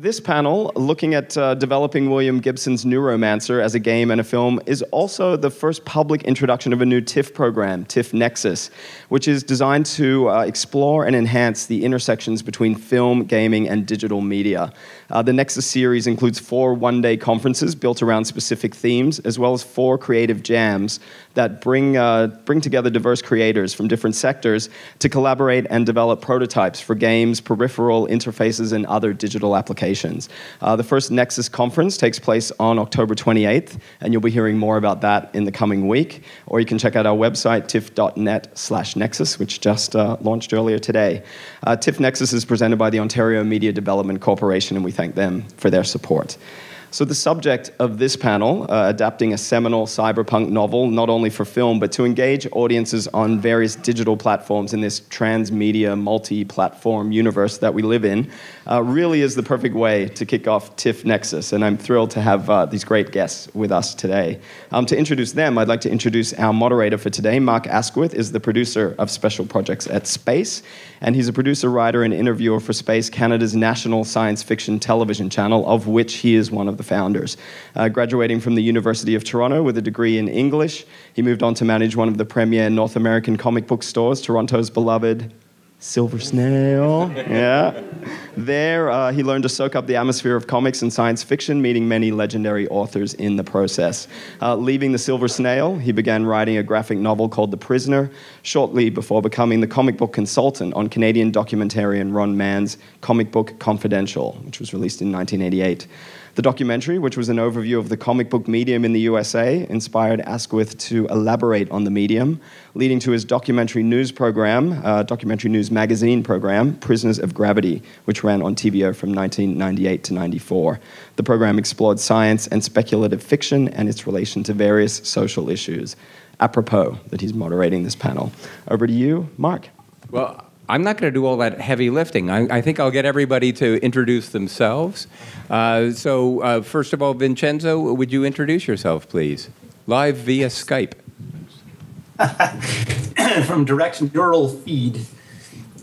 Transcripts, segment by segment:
This panel, looking at developing William Gibson's Neuromancer as a game and a film, is also the first public introduction of a new TIFF program, TIFF Nexus, which is designed to explore and enhance the intersections between film, gaming, and digital media. The Nexus series includes 4 one-day conferences built around specific themes, as well as 4 creative jams that bring together diverse creators from different sectors to collaborate and develop prototypes for games, peripheral interfaces, and other digital applications. The first Nexus conference takes place on October 28th, and you'll be hearing more about that in the coming week. Or you can check out our website, tiff.net/nexus, which just launched earlier today. TIFF Nexus is presented by the Ontario Media Development Corporation, and we thank them for their support. So the subject of this panel, adapting a seminal cyberpunk novel, not only for film, but to engage audiences on various digital platforms in this transmedia, multi-platform universe that we live in, really is the perfect way to kick off TIFF Nexus, and I'm thrilled to have these great guests with us today. To introduce them, I'd like to introduce our moderator for today. Mark Asquith is the producer of Special Projects at Space, and he's a producer, writer, and interviewer for Space, Canada's national science fiction television channel, of which he is one of the founders. Graduating from the University of Toronto with a degree in English, he moved on to manage one of the premier North American comic book stores, Toronto's beloved Silver Snail. Yeah. There, he learned to soak up the atmosphere of comics and science fiction, meeting many legendary authors in the process. Leaving the Silver Snail, he began writing a graphic novel called The Prisoner, shortly before becoming the comic book consultant on Canadian documentarian Ron Mann's Comic Book Confidential, which was released in 1988. The documentary, which was an overview of the comic book medium in the USA, inspired Asquith to elaborate on the medium, leading to his documentary news program, documentary news magazine program, Prisoners of Gravity, which ran on TVO from 1998 to 94. The program explored science and speculative fiction and its relation to various social issues. Apropos that he's moderating this panel. Over to you, Mark. Well, I'm not going to do all that heavy lifting. I think I'll get everybody to introduce themselves. So first of all, Vincenzo, would you introduce yourself, please? Live via Skype. From Direct Neural Feed.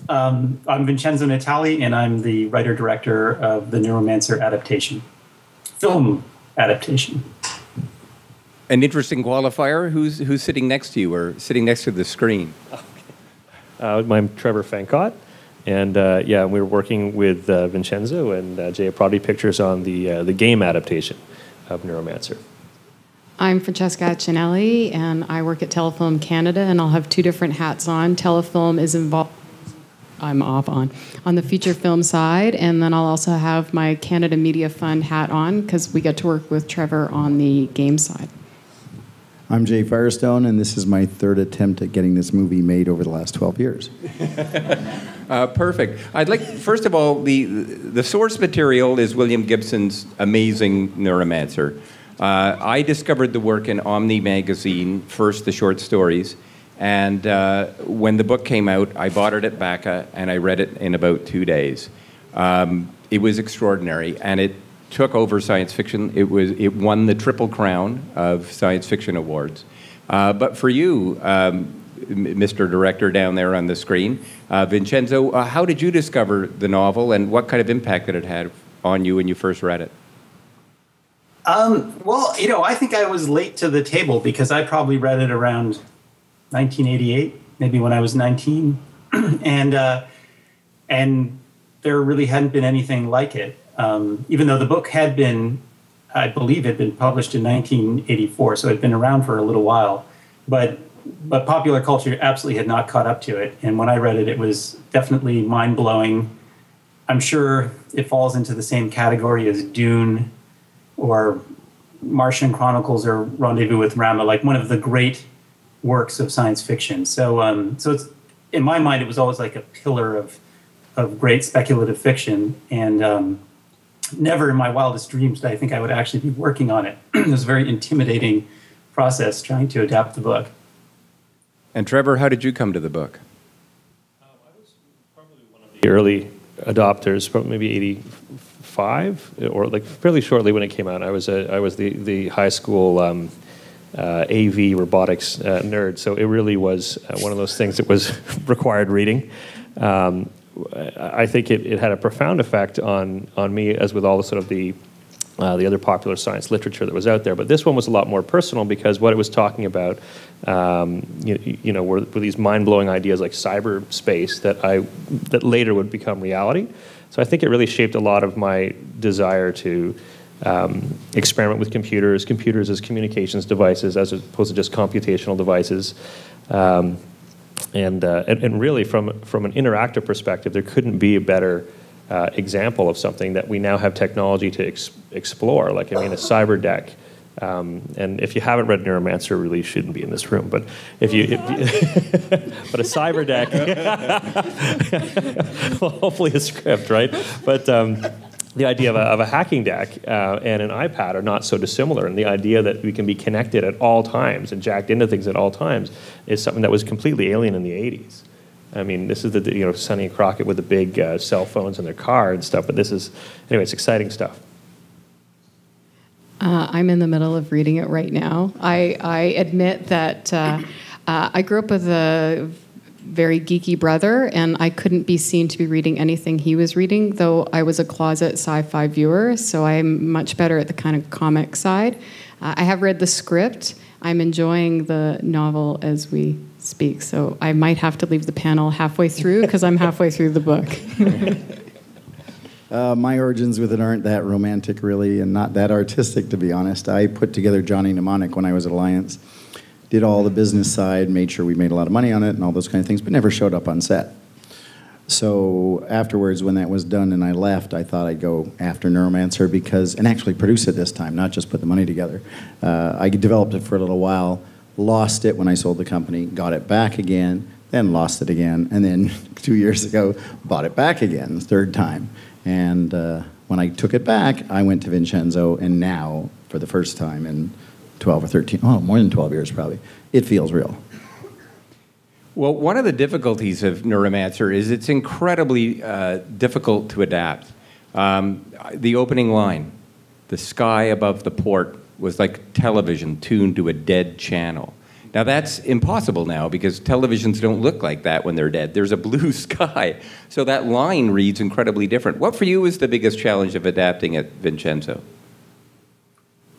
I'm Vincenzo Natali, and I'm the writer-director of the Neuromancer adaptation. Film adaptation. An interesting qualifier. Who's sitting next to you or sitting next to the screen? I'm Trevor Fancott, and yeah, we were working with Vincenzo and Jay Prodi Pictures on the game adaptation of Neuromancer. I'm Francesca Cinelli, and I work at Telefilm Canada, and I'll have 2 different hats on. Telefilm is involved. I'm off on the feature film side, and then I'll also have my Canada Media Fund hat on because we get to work with Trevor on the game side. I'm Jay Firestone, and this is my 3rd attempt at getting this movie made over the last 12 years. Perfect. I'd like, first of all, the source material is William Gibson's amazing Neuromancer. I discovered the work in Omni magazine, first the short stories, and when the book came out, I bought it at Baca, and I read it in about 2 days. It was extraordinary, and it took over science fiction. It won the Triple Crown of science fiction awards. But for you, Mr. Director down there on the screen, Vincenzo, how did you discover the novel and what kind of impact did it have on you when you first read it? Well, you know, I think I was late to the table because I probably read it around 1988, maybe when I was 19, and there really hadn't been anything like it. Even though the book had been, I believe, had been published in 1984, so it had been around for a little while, but popular culture absolutely had not caught up to it. And when I read it, it was definitely mind-blowing. I'm sure it falls into the same category as Dune or Martian Chronicles or Rendezvous with Rama, like one of the great works of science fiction. So, so it's, in my mind, it was always like a pillar of great speculative fiction, and never in my wildest dreams did I think I would actually be working on it. It was a very intimidating process trying to adapt the book. And Trevor, how did you come to the book? I was probably one of the early adopters, probably maybe 85, or like fairly shortly when it came out. I was the high school AV robotics nerd, so it really was one of those things that was required reading. I think it had a profound effect on me, as with all the sort of the other popular science literature that was out there. But this one was a lot more personal, because what it was talking about, you know, were these mind-blowing ideas like cyberspace that later would become reality. So I think it really shaped a lot of my desire to experiment with computers as communications devices, as opposed to just computational devices. And really, from an interactive perspective, there couldn't be a better example of something that we now have technology to explore. Like, I mean, a cyber deck. And if you haven't read Neuromancer, really shouldn't be in this room. But if you, but a cyber deck, well, hopefully a script, right? But the idea of a hacking deck and an iPad are not so dissimilar, and the idea that we can be connected at all times and jacked into things at all times is something that was completely alien in the 80s. I mean, this is the, you know, Sonny and Crockett with the big cell phones in their car and stuff, but this is, anyway, it's exciting stuff. I'm in the middle of reading it right now. I admit that I grew up with a very geeky brother, and I couldn't be seen to be reading anything he was reading, though I was a closet sci-fi viewer, so I'm much better at the kind of comic side. I have read the script. I'm enjoying the novel as we speak, so I might have to leave the panel halfway through, because I'm halfway through the book. My origins with it aren't that romantic, really, and not that artistic, to be honest. I put together Johnny Mnemonic when I was at Alliance. Did all the business side, made sure we made a lot of money on it and all those kind of things, but never showed up on set. So afterwards, when that was done and I left, I thought I'd go after Neuromancer and actually produce it this time, not just put the money together. I developed it for a little while, lost it when I sold the company, got it back again, then lost it again, and then 2 years ago, bought it back again, third time. And when I took it back, I went to Vincenzo, and now, for the first time in 12 or 13, oh, more than 12 years probably, it feels real. Well, one of the difficulties of Neuromancer is it's incredibly difficult to adapt. The opening line, the sky above the port, was like television tuned to a dead channel. Now that's impossible now, because televisions don't look like that when they're dead. There's a blue sky. So that line reads incredibly different. What for you is the biggest challenge of adapting it, Vincenzo?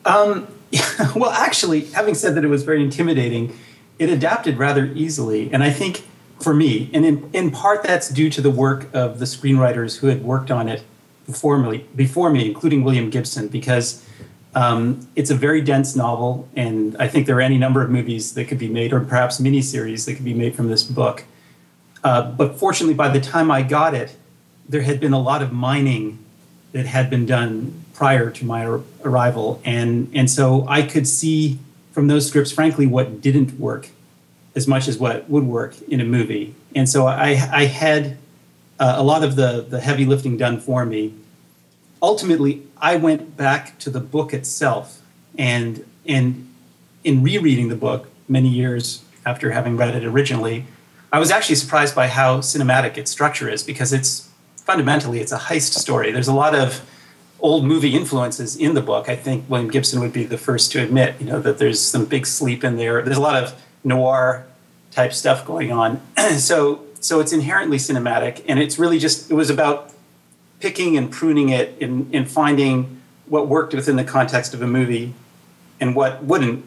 Well, actually, having said that it was very intimidating, it adapted rather easily. And I think for me, and in part that's due to the work of the screenwriters who had worked on it before me, including William Gibson, because it's a very dense novel, and I think there are any number of movies that could be made, or perhaps miniseries that could be made from this book. But fortunately, by the time I got it, there had been a lot of mining that had been done prior to my arrival, and so I could see from those scripts, frankly, what didn't work as much as what would work in a movie. And so I had a lot of the heavy lifting done for me. Ultimately, I went back to the book itself, and in rereading the book many years after having read it originally, I was actually surprised by how cinematic its structure is, because it's fundamentally, it's a heist story. There's a lot of old movie influences in the book. I think William Gibson would be the first to admit, you know, that there's some Big Sleep in there. There's a lot of noir type stuff going on. So it's inherently cinematic, and it's really just, it was about picking and pruning it and finding what worked within the context of a movie and what wouldn't.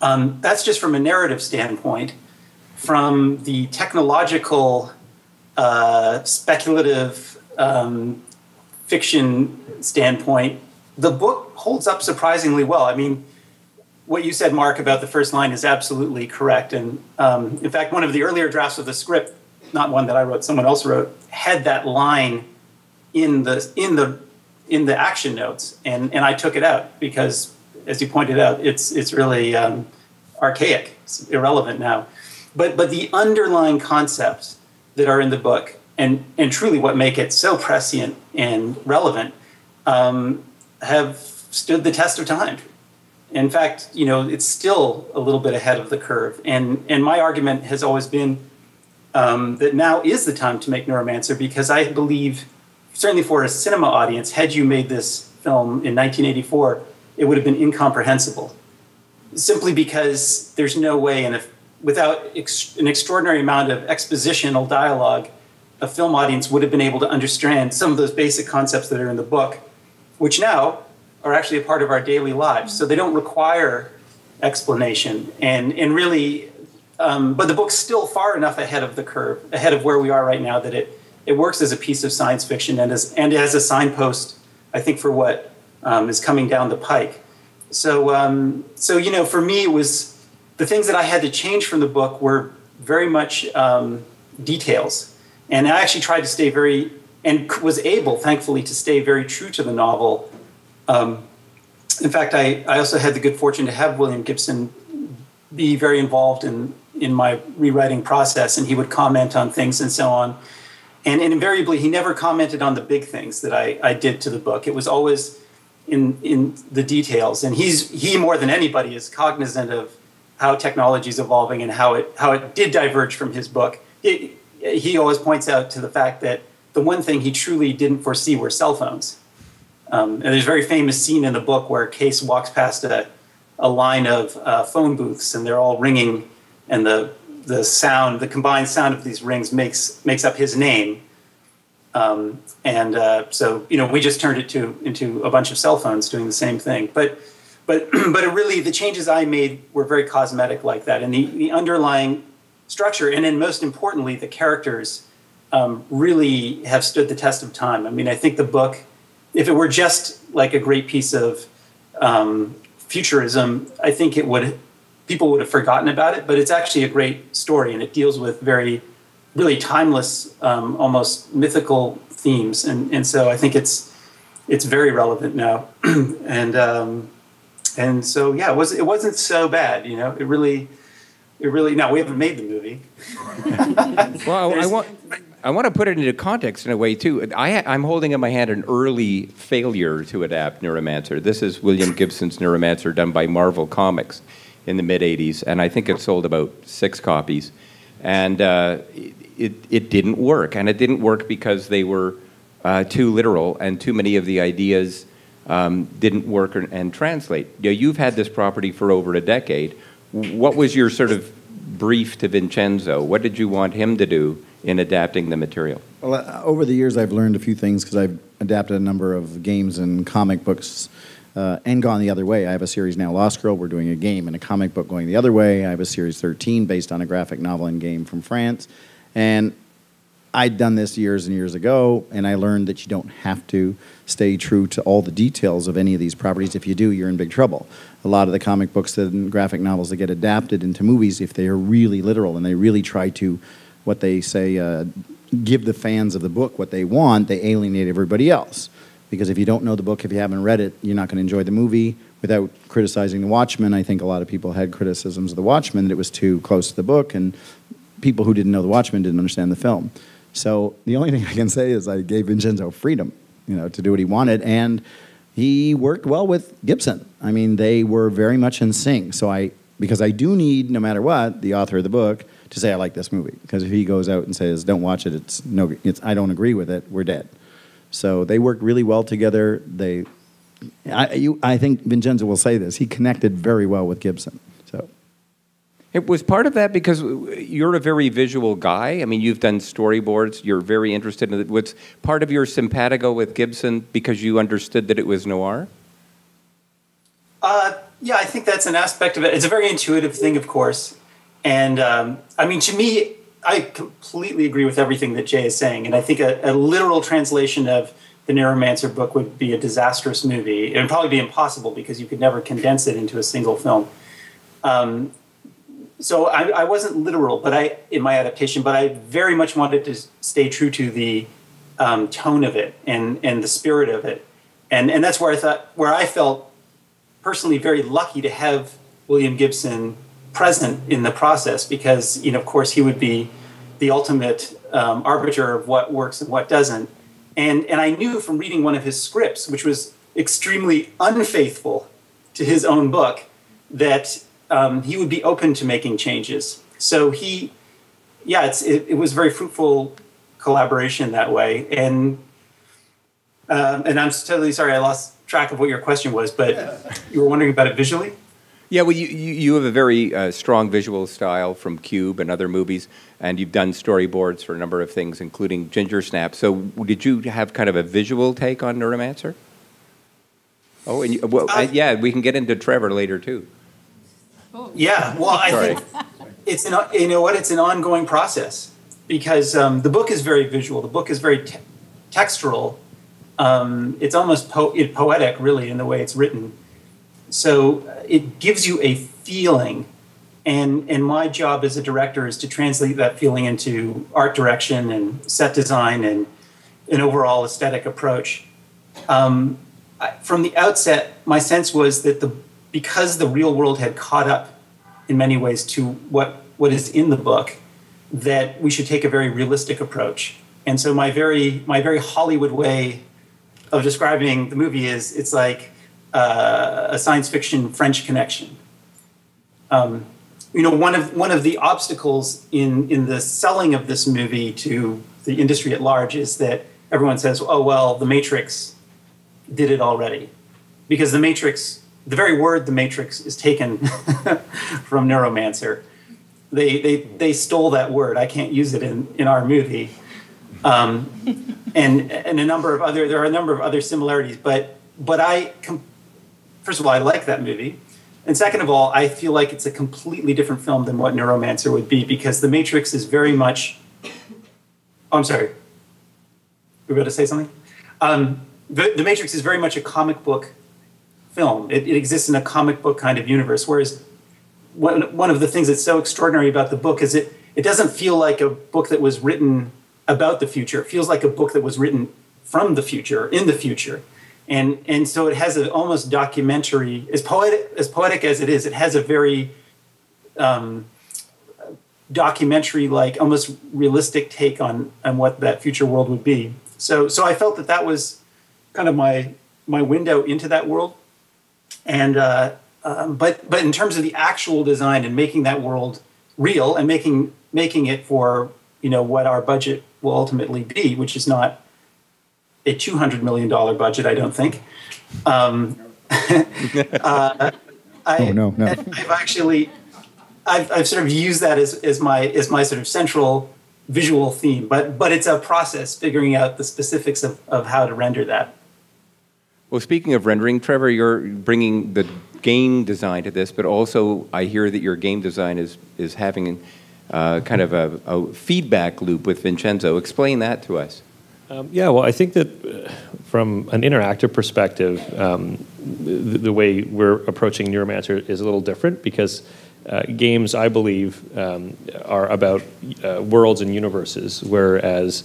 That's just from a narrative standpoint. From the technological, speculative, fiction standpoint, the book holds up surprisingly well. I mean, what you said, Mark, about the first line is absolutely correct. And in fact, one of the earlier drafts of the script, not one that I wrote, someone else wrote, had that line in the action notes, and I took it out because, as you pointed out, it's really archaic. It's irrelevant now. But the underlying concepts that are in the book, and truly what make it so prescient and relevant, have stood the test of time. In fact, you know, it's still a little bit ahead of the curve. And my argument has always been that now is the time to make Neuromancer, because I believe, certainly for a cinema audience, had you made this film in 1984, it would have been incomprehensible, simply because there's no way, without an extraordinary amount of expositional dialogue a film audience would have been able to understand some of those basic concepts that are in the book, which now are actually a part of our daily lives. So they don't require explanation. And really, but the book's still far enough ahead of the curve, ahead of where we are right now, that it works as a piece of science fiction and as a signpost, I think, for what is coming down the pike. So, you know, for me, it was the things that I had to change from the book were very much details. And I actually tried to stay very, and was able, thankfully, to stay very true to the novel. In fact, I also had the good fortune to have William Gibson be very involved in my rewriting process, and he would comment on things and so on. And invariably, he never commented on the big things that I did to the book. It was always in the details. And he more than anybody is cognizant of how technology is evolving and how it did diverge from his book. He always points out to the fact that the one thing he truly didn't foresee were cell phones. And there's a very famous scene in the book where Case walks past a line of phone booths, and they're all ringing, and the sound, the combined sound of these rings makes up his name. So, you know, we just turned it into a bunch of cell phones doing the same thing. But it really, the changes I made were very cosmetic like that. And the underlying structure, and then most importantly, the characters really have stood the test of time. I mean, I think the book, if it were just like a great piece of futurism, I think people would have forgotten about it, but it's actually a great story, and it deals with really timeless, almost mythical themes. And so I think it's very relevant now. And so, yeah, it wasn't so bad, you know, it really, now we haven't made the movie. Well, I want to put it into context in a way too. I'm holding in my hand an early failure to adapt Neuromancer. This is William Gibson's Neuromancer done by Marvel Comics in the mid-'80s, and I think it sold about 6 copies. And it didn't work. And it didn't work because they were too literal, and too many of the ideas didn't work and translate. You know, you've had this property for over a decade. What was your sort of brief to Vincenzo? What did you want him to do in adapting the material? Well, over the years, I've learned a few things because I've adapted a number of games and comic books and gone the other way. I have a series now, Lost Girl. We're doing a game and a comic book going the other way. I have a series, 13, based on a graphic novel and game from France. And I'd done this years and years ago, and I learned that you don't have to stay true to all the details of any of these properties. If you do, you're in big trouble. A lot of the comic books and graphic novels that get adapted into movies, if they are really literal and they really try to, what they say, give the fans of the book what they want, they alienate everybody else. Because if you don't know the book, if you haven't read it, you're not going to enjoy the movie. Without criticizing The Watchmen, I think a lot of people had criticisms of The Watchmen, that it was too close to the book, and people who didn't know The Watchmen didn't understand the film. So the only thing I can say is I gave Vincenzo freedom, you know, to do what he wanted, and he worked well with Gibson. I mean, they were very much in sync. So because I do need, no matter what, the author of the book to say I like this movie. Because if he goes out and says, don't watch it, I don't agree with it, we're dead. So they worked really well together. I think Vincenzo will say this, he connected very well with Gibson. So it was part of that because you're a very visual guy. I mean, you've done storyboards. You're very interested in it. What's part of your simpatico with Gibson because you understood that it was noir? Yeah, I think that's an aspect of it. It's a very intuitive thing, of course. And I mean, to me, I completely agree with everything that Jay is saying, and I think a literal translation of the Neuromancer book would be a disastrous movie. It would probably be impossible because you could never condense it into a single film. So I wasn't literal, but in my adaptation, but I very much wanted to stay true to the tone of it and the spirit of it, and that's where I felt personally very lucky to have William Gibson present in the process, because, you know, of course, he would be the ultimate arbiter of what works and what doesn't. And I knew from reading one of his scripts, which was extremely unfaithful to his own book, that he would be open to making changes. So it was very fruitful collaboration that way. And I'm totally sorry I lost track of what your question was, but you were wondering about it visually? Yeah, well, you have a very strong visual style from Cube and other movies, and you've done storyboards for a number of things, including Ginger Snap. So did you have kind of a visual take on Neuromancer? Oh, and you, well, yeah, we can get into Trevor later, too. Yeah, well, I think it's an, you know what, it's an ongoing process because the book is very visual. The book is very textural. It's almost poetic, really, in the way it's written. So it gives you a feeling, and my job as a director is to translate that feeling into art direction and set design and an overall aesthetic approach. From the outset, my sense was that because the real world had caught up in many ways to what is in the book, that we should take a very realistic approach. And so my very Hollywood way of describing the movie is it's like a science fiction French Connection. You know, one of the obstacles in the selling of this movie to the industry at large is that everyone says, "Oh well, The Matrix did it already," because The Matrix, the very word The Matrix, is taken from Neuromancer. They stole that word. I can't use it in our movie. And there are a number of other similarities, but first of all, I like that movie. And second of all, I feel like it's a completely different film than what Neuromancer would be, because The Matrix is very much... Oh, I'm sorry. Were you about to say something? The Matrix is very much a comic book film. It exists in a comic book kind of universe, whereas one of the things that's so extraordinary about the book is it doesn't feel like a book that was written about the future. It feels like a book that was written from the future, in the future. And so it has an almost documentary, as poetic as it is, it has a very documentary-like, almost realistic take on what that future world would be. So I felt that was kind of my window into that world. And but in terms of the actual design and making that world real and making it for, you know, what our budget will ultimately be, which is not a $200 million budget, I don't think. I've sort of used that as my sort of central visual theme, but it's a process figuring out the specifics of how to render that. Well, speaking of rendering, Trevor, you're bringing the game design to this, but also I hear that your game design is having kind of a feedback loop with Vincenzo. Explain that to us. Yeah, well, I think that from an interactive perspective, the way we're approaching Neuromancer is a little different because games, I believe, are about worlds and universes, whereas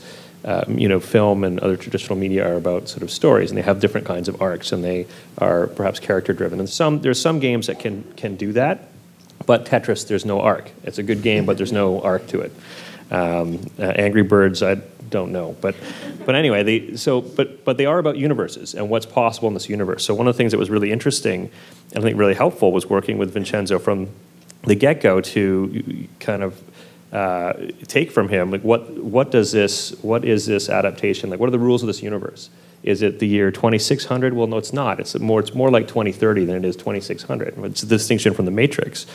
you know, film and other traditional media are about sort of stories, and they have different kinds of arcs, and they are perhaps character-driven. And there's some games that can do that, but Tetris, there's no arc. It's a good game, but there's no arc to it. Angry Birds, I don't know, but anyway, but they are about universes and what's possible in this universe. So one of the things that was really interesting and I think really helpful was working with Vincenzo from the get-go to kind of take from him like what is this adaptation, like what are the rules of this universe? Is it the year 2600? Well, no, it's not. It's more like 2030 than it is 2600. It's a distinction from The Matrix.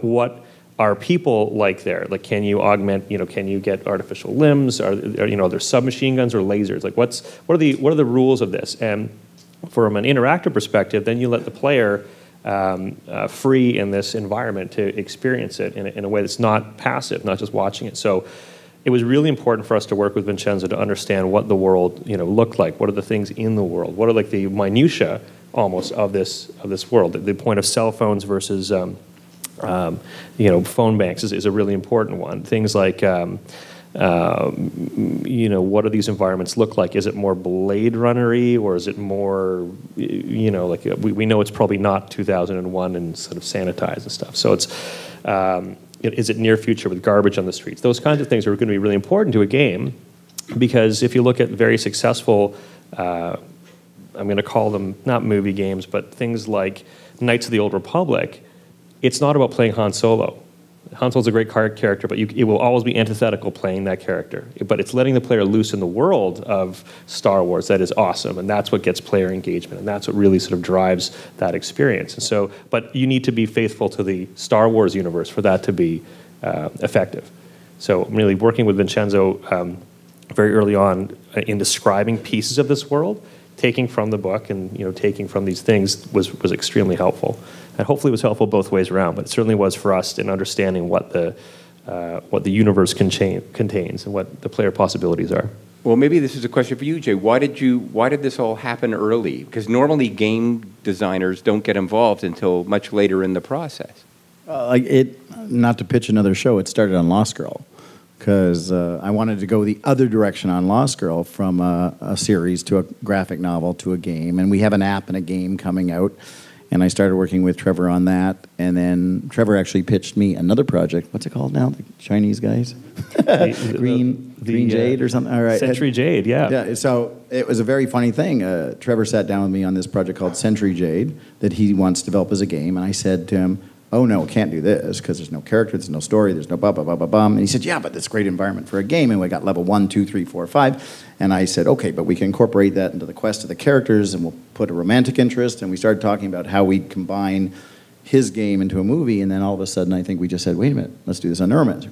What are people like there? Like, can you augment? You know, can you get artificial limbs? Are there submachine guns or lasers? Like, what are the rules of this? And from an interactive perspective, then you let the player free in this environment to experience it in a way that's not passive, not just watching it. So it was really important for us to work with Vincenzo to understand what the world, you know, looked like. What are the things in the world? What are like the minutiae almost of this world? The point of cell phones versus you know, phone banks is a really important one. Things like, you know, what do these environments look like? Is it more Blade Runner-y, or is it more, you know, like we know it's probably not 2001 and sort of sanitized and stuff. So it's, is it near future with garbage on the streets? Those kinds of things are going to be really important to a game, because if you look at very successful, I'm going to call them not movie games, but things like Knights of the Old Republic, it's not about playing Han Solo. Han Solo's a great character, but it will always be antithetical playing that character. But it's letting the player loose in the world of Star Wars that is awesome, and that's what gets player engagement, and that's what really sort of drives that experience. And so, but you need to be faithful to the Star Wars universe for that to be effective. So really working with Vincenzo very early on in describing pieces of this world, taking from the book and taking from these things was extremely helpful, and hopefully it was helpful both ways around. But it certainly was for us in understanding what the universe contains and what the player possibilities are. Well, maybe this is a question for you, Jay. Why did this all happen early? Because normally game designers don't get involved until much later in the process. Not to pitch another show, it started on Lost Girl, because I wanted to go the other direction on Lost Girl, from a series to a graphic novel to a game. And we have an app and a game coming out. And I started working with Trevor on that. And then Trevor actually pitched me another project. What's it called now? The Chinese guys? Green Jade or something? All right. Century Jade, yeah. So it was a very funny thing. Trevor sat down with me on this project called Century Jade that he wants to develop as a game. And I said to him, oh no, can't do this, because there's no character, there's no story, there's no blah, blah, blah, blah, blah. And he said, yeah, but that's a great environment for a game. And we got level 1, 2, 3, 4, 5. And I said, okay, but we can incorporate that into the quest of the characters, and we'll put a romantic interest. And we started talking about how we combine his game into a movie. And then all of a sudden, I think we just said, wait a minute, let's do this on Neuromancer,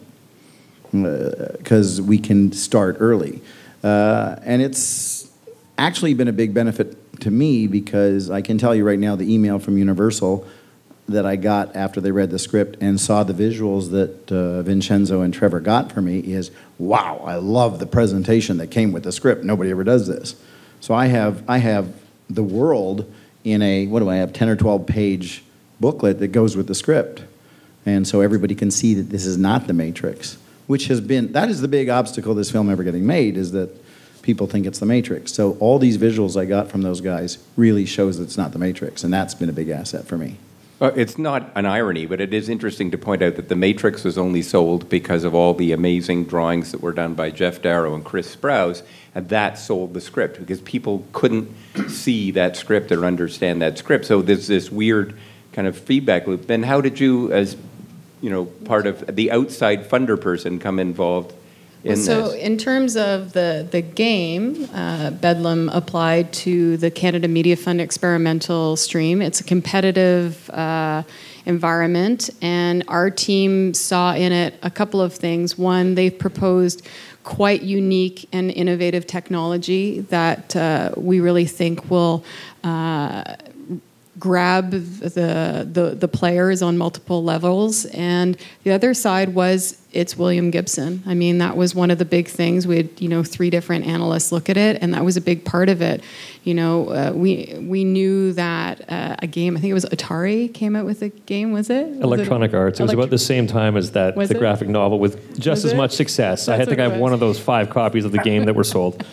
because we can start early. And it's actually been a big benefit to me, because I can tell you right now, the email from Universal that I got after they read the script and saw the visuals that Vincenzo and Trevor got for me is, wow, I love the presentation that came with the script. Nobody ever does this. So I have the world in a, what do I have, 10 or 12 page booklet that goes with the script. And so everybody can see that this is not The Matrix, which has been, that is the big obstacle this film ever getting made, is that people think it's The Matrix. So all these visuals I got from those guys really shows that it's not The Matrix, and that's been a big asset for me. It's not an irony, but it is interesting to point out that The Matrix was only sold because of all the amazing drawings that were done by Jeff Darrow and Chris Sprouse, and that sold the script, because people couldn't see that script or understand that script. So there's this weird kind of feedback loop. Then how did you, as part of the outside funder person, come involved in this? So in terms of the game, Bedlam applied to the Canada Media Fund experimental stream. It's a competitive environment, and our team saw in it a couple of things. One, they've proposed quite unique and innovative technology that we really think will grab the players on multiple levels. And the other side was, it's William Gibson. I mean, that was one of the big things. We had, 3 different analysts look at it, and that was a big part of it. We knew that a game, I think it was Atari came out with a game, was it? Electronic Arts. It was about the same time as that, the graphic novel, with just as much success. I think I have one of those 5 copies of the game that were sold.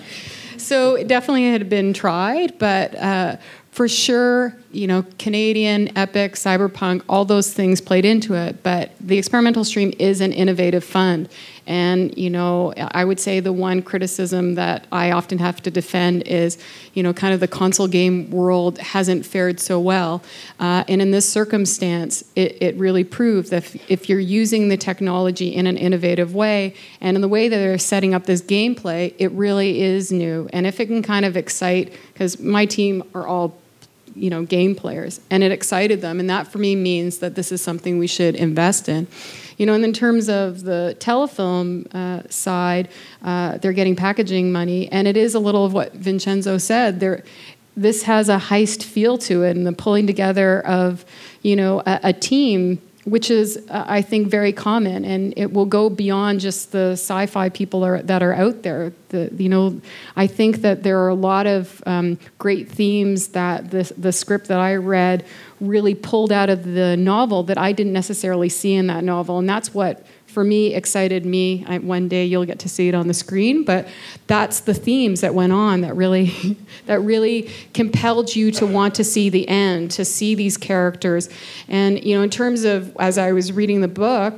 So it definitely had been tried, but for sure, Canadian, epic, cyberpunk, all those things played into it. But the experimental stream is an innovative fund. And, I would say the one criticism that I often have to defend is, kind of the console game world hasn't fared so well. And in this circumstance, it really proved that if you're using the technology in an innovative way, and in the way that they're setting up this gameplay, it really is new. And if it can kind of excite, because my team are all game players, and it excited them, and that for me means that this is something we should invest in. And in terms of the Telefilm side, they're getting packaging money, and it is a little of what Vincenzo said. This has a heist feel to it, and the pulling together of a team, which is I think very common, and it will go beyond just the sci-fi people that are out there. I think that there are a lot of great themes that the script that I read really pulled out of the novel that I didn't necessarily see in that novel, and that's what for me excited me. One day you'll get to see it on the screen, but that's the themes that went on that really that really compelled you to want to see the end, to see these characters. And in terms of, as I was reading the book,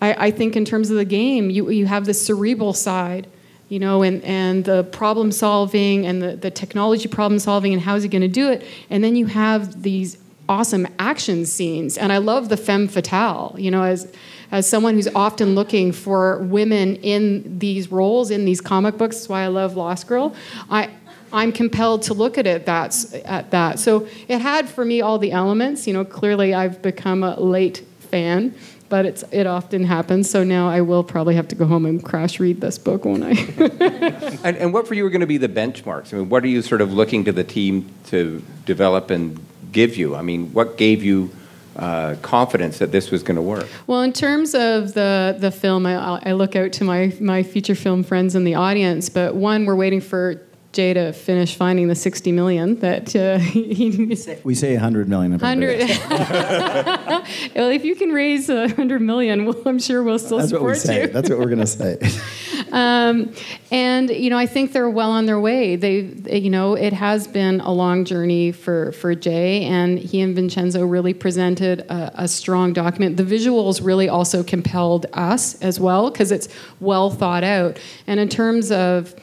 I think in terms of the game, you have the cerebral side, and the problem solving and the technology problem solving and how is it going to do it, and then you have these awesome action scenes, and I love the femme fatale, you know, as someone who's often looking for women in these roles, in these comic books. That's why I love Lost Girl. I'm compelled to look at it at that. So it had for me all the elements. You know, clearly I've become a late fan, but it often happens. So now I will probably have to go home and crash read this book, won't I? And what for you are going to be the benchmarks? I mean, what are you sort of looking to the team to develop and give you? I mean, what gave you confidence that this was going to work? Well, in terms of the film, I look out to my feature film friends in the audience. But one, we're waiting for Jay to finish finding the 60 million that he said. We say 100 million. 100. Well, if you can raise 100 million, I'm sure we'll still support you. That's what we say. That's what we're going to say. And, you know, I think they're well on their way. You know, it has been a long journey for Jay, and he and Vincenzo really presented a strong document. The visuals really also compelled us as well, because it's well thought out. And in terms of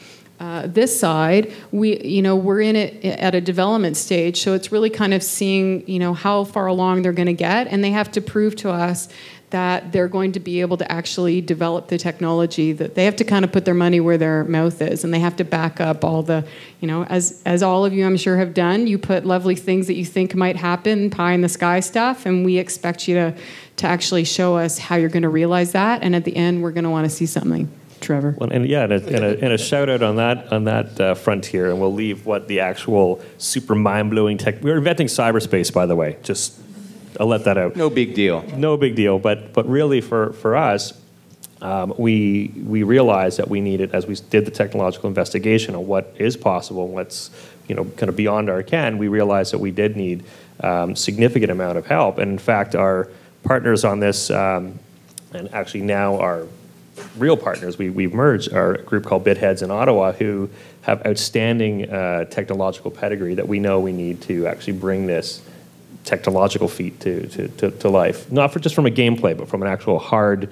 this side, we're in it at a development stage, so it's really kind of seeing, you know, how far along they're going to get, and they have to prove to us that they're going to be able to actually develop the technology. That they have to kind of put their money where their mouth is, and they have to back up all the, you know, as all of you I'm sure have done. You put lovely things that you think might happen, pie in the sky stuff, and we expect you to actually show us how you're going to realize that, and at the end we're going to want to see something. Trevor. Well, and yeah, and a shout out on that frontier, and we'll leave what the actual super mind blowing tech. We're inventing cyberspace, by the way. Just I'll let that out. No big deal. No big deal. But really, for us, we realized that we needed, as we did the technological investigation on what is possible, and what's, you know, kind of beyond our ken. We realized that we did need significant amount of help, and in fact, our partners on this, and actually now our real partners, we've merged, are a group called Bitheads in Ottawa, who have outstanding technological pedigree that we know we need to actually bring this technological feat to life. Not just from a gameplay, but from an actual hard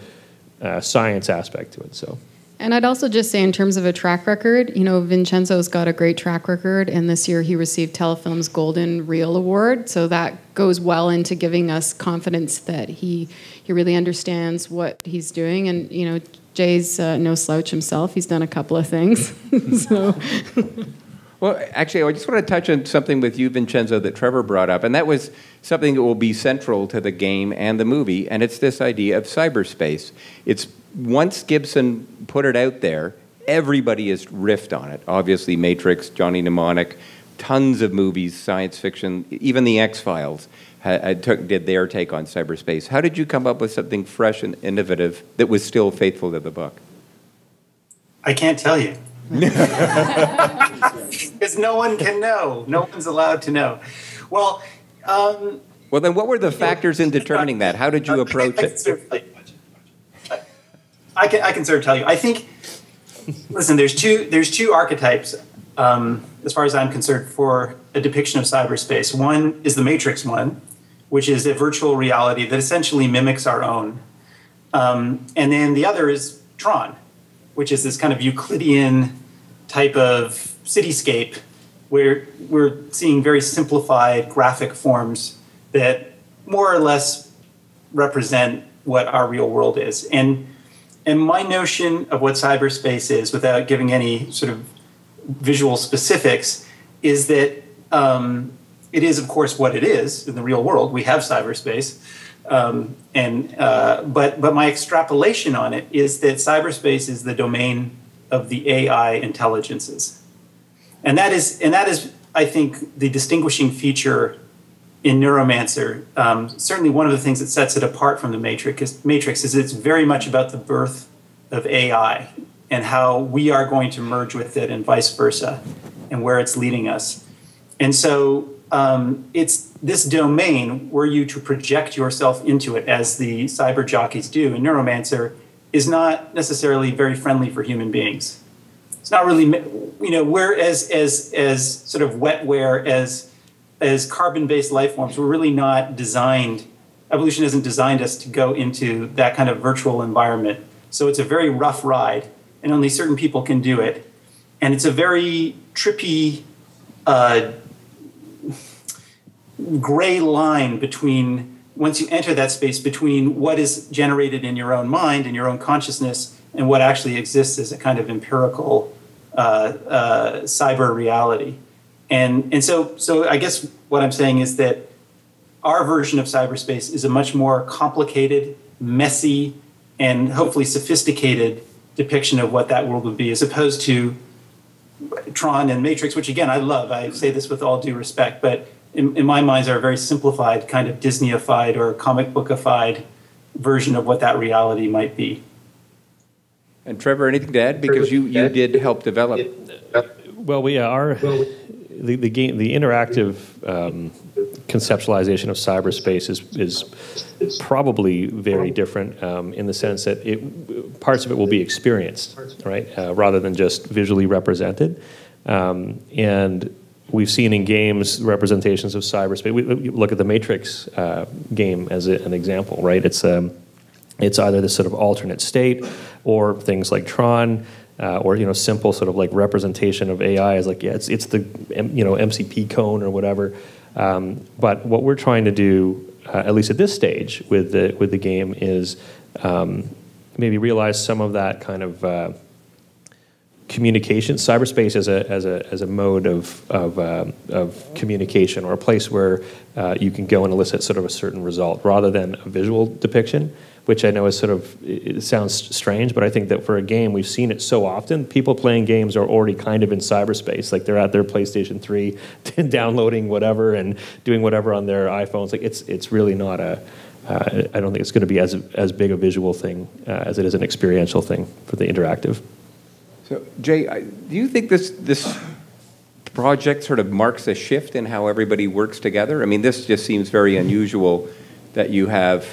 science aspect to it. So. And I'd also just say, in terms of a track record, you know, Vincenzo's got a great track record, and this year he received Telefilm's Golden Reel Award, so that goes well into giving us confidence that he really understands what he's doing. And, you know, Jay's no slouch himself. He's done a couple of things. So. Well, actually, I just want to touch on something with you, Vincenzo, that Trevor brought up, and that was something that will be central to the game and the movie, and it's this idea of cyberspace. It's once Gibson put it out there, everybody is riffed on it. Obviously, Matrix, Johnny Mnemonic, tons of movies, science fiction, even The X-Files did their take on cyberspace. How did you come up with something fresh and innovative that was still faithful to the book? I can't tell you. Because no one can know. No one's allowed to know. Well, well, then what were the factors in determining that? How did you approach it? I can sort of tell you. I think, listen, there's two archetypes, as far as I'm concerned, for a depiction of cyberspace. One is the Matrix one, which is a virtual reality that essentially mimics our own. And then the other is Tron, which is this kind of Euclidean type of cityscape where we're seeing very simplified graphic forms that more or less represent what our real world is. And my notion of what cyberspace is, without giving any sort of visual specifics, is that it is, of course, what it is in the real world. We have cyberspace, but my extrapolation on it is that cyberspace is the domain of the AI intelligences, and that is, I think, the distinguishing feature in Neuromancer. Certainly one of the things that sets it apart from the Matrix is it's very much about the birth of AI and how we are going to merge with it and vice versa, and where it's leading us. And so it's this domain, were you to project yourself into it, as the cyber jockeys do in Neuromancer, is not necessarily very friendly for human beings. It's not really, you know, we're as sort of wetware as carbon-based life forms. We're really not designed, evolution hasn't designed us to go into that kind of virtual environment. So it's a very rough ride, and only certain people can do it. And it's a very trippy, gray line between, once you enter that space, between what is generated in your own mind and your own consciousness and what actually exists as a kind of empirical cyber reality. And so I guess what I'm saying is that our version of cyberspace is a much more complicated, messy, and hopefully sophisticated depiction of what that world would be, as opposed to Tron and Matrix, which, again, I love. I say this with all due respect, but in my mind are a very simplified, kind of Disneyified or comic bookified version of what that reality might be. And Trevor, anything to add? Because you did help develop. Well, we are the game, the interactive conceptualization of cyberspace is probably very different in the sense that parts of it will be experienced, right, rather than just visually represented. And we've seen in games representations of cyberspace. We look at the Matrix game as an example, right? It's either this sort of alternate state or things like Tron. Or simple sort of like representation of AI is like, yeah, it's the MCP cone or whatever. But what we're trying to do, at least at this stage with the game, is maybe realize some of that kind of communication, cyberspace as a mode of communication, or a place where you can go and elicit sort of a certain result rather than a visual depiction. Which I know is sort of, it sounds strange, but I think that for a game, we've seen it so often. People playing games are already kind of in cyberspace. Like they're at their PlayStation 3, downloading whatever and doing whatever on their iPhones. Like it's really not I don't think it's going to be as big a visual thing as it is an experiential thing for the interactive. So Jay, do you think this project sort of marks a shift in how everybody works together? I mean, this just seems very unusual that you have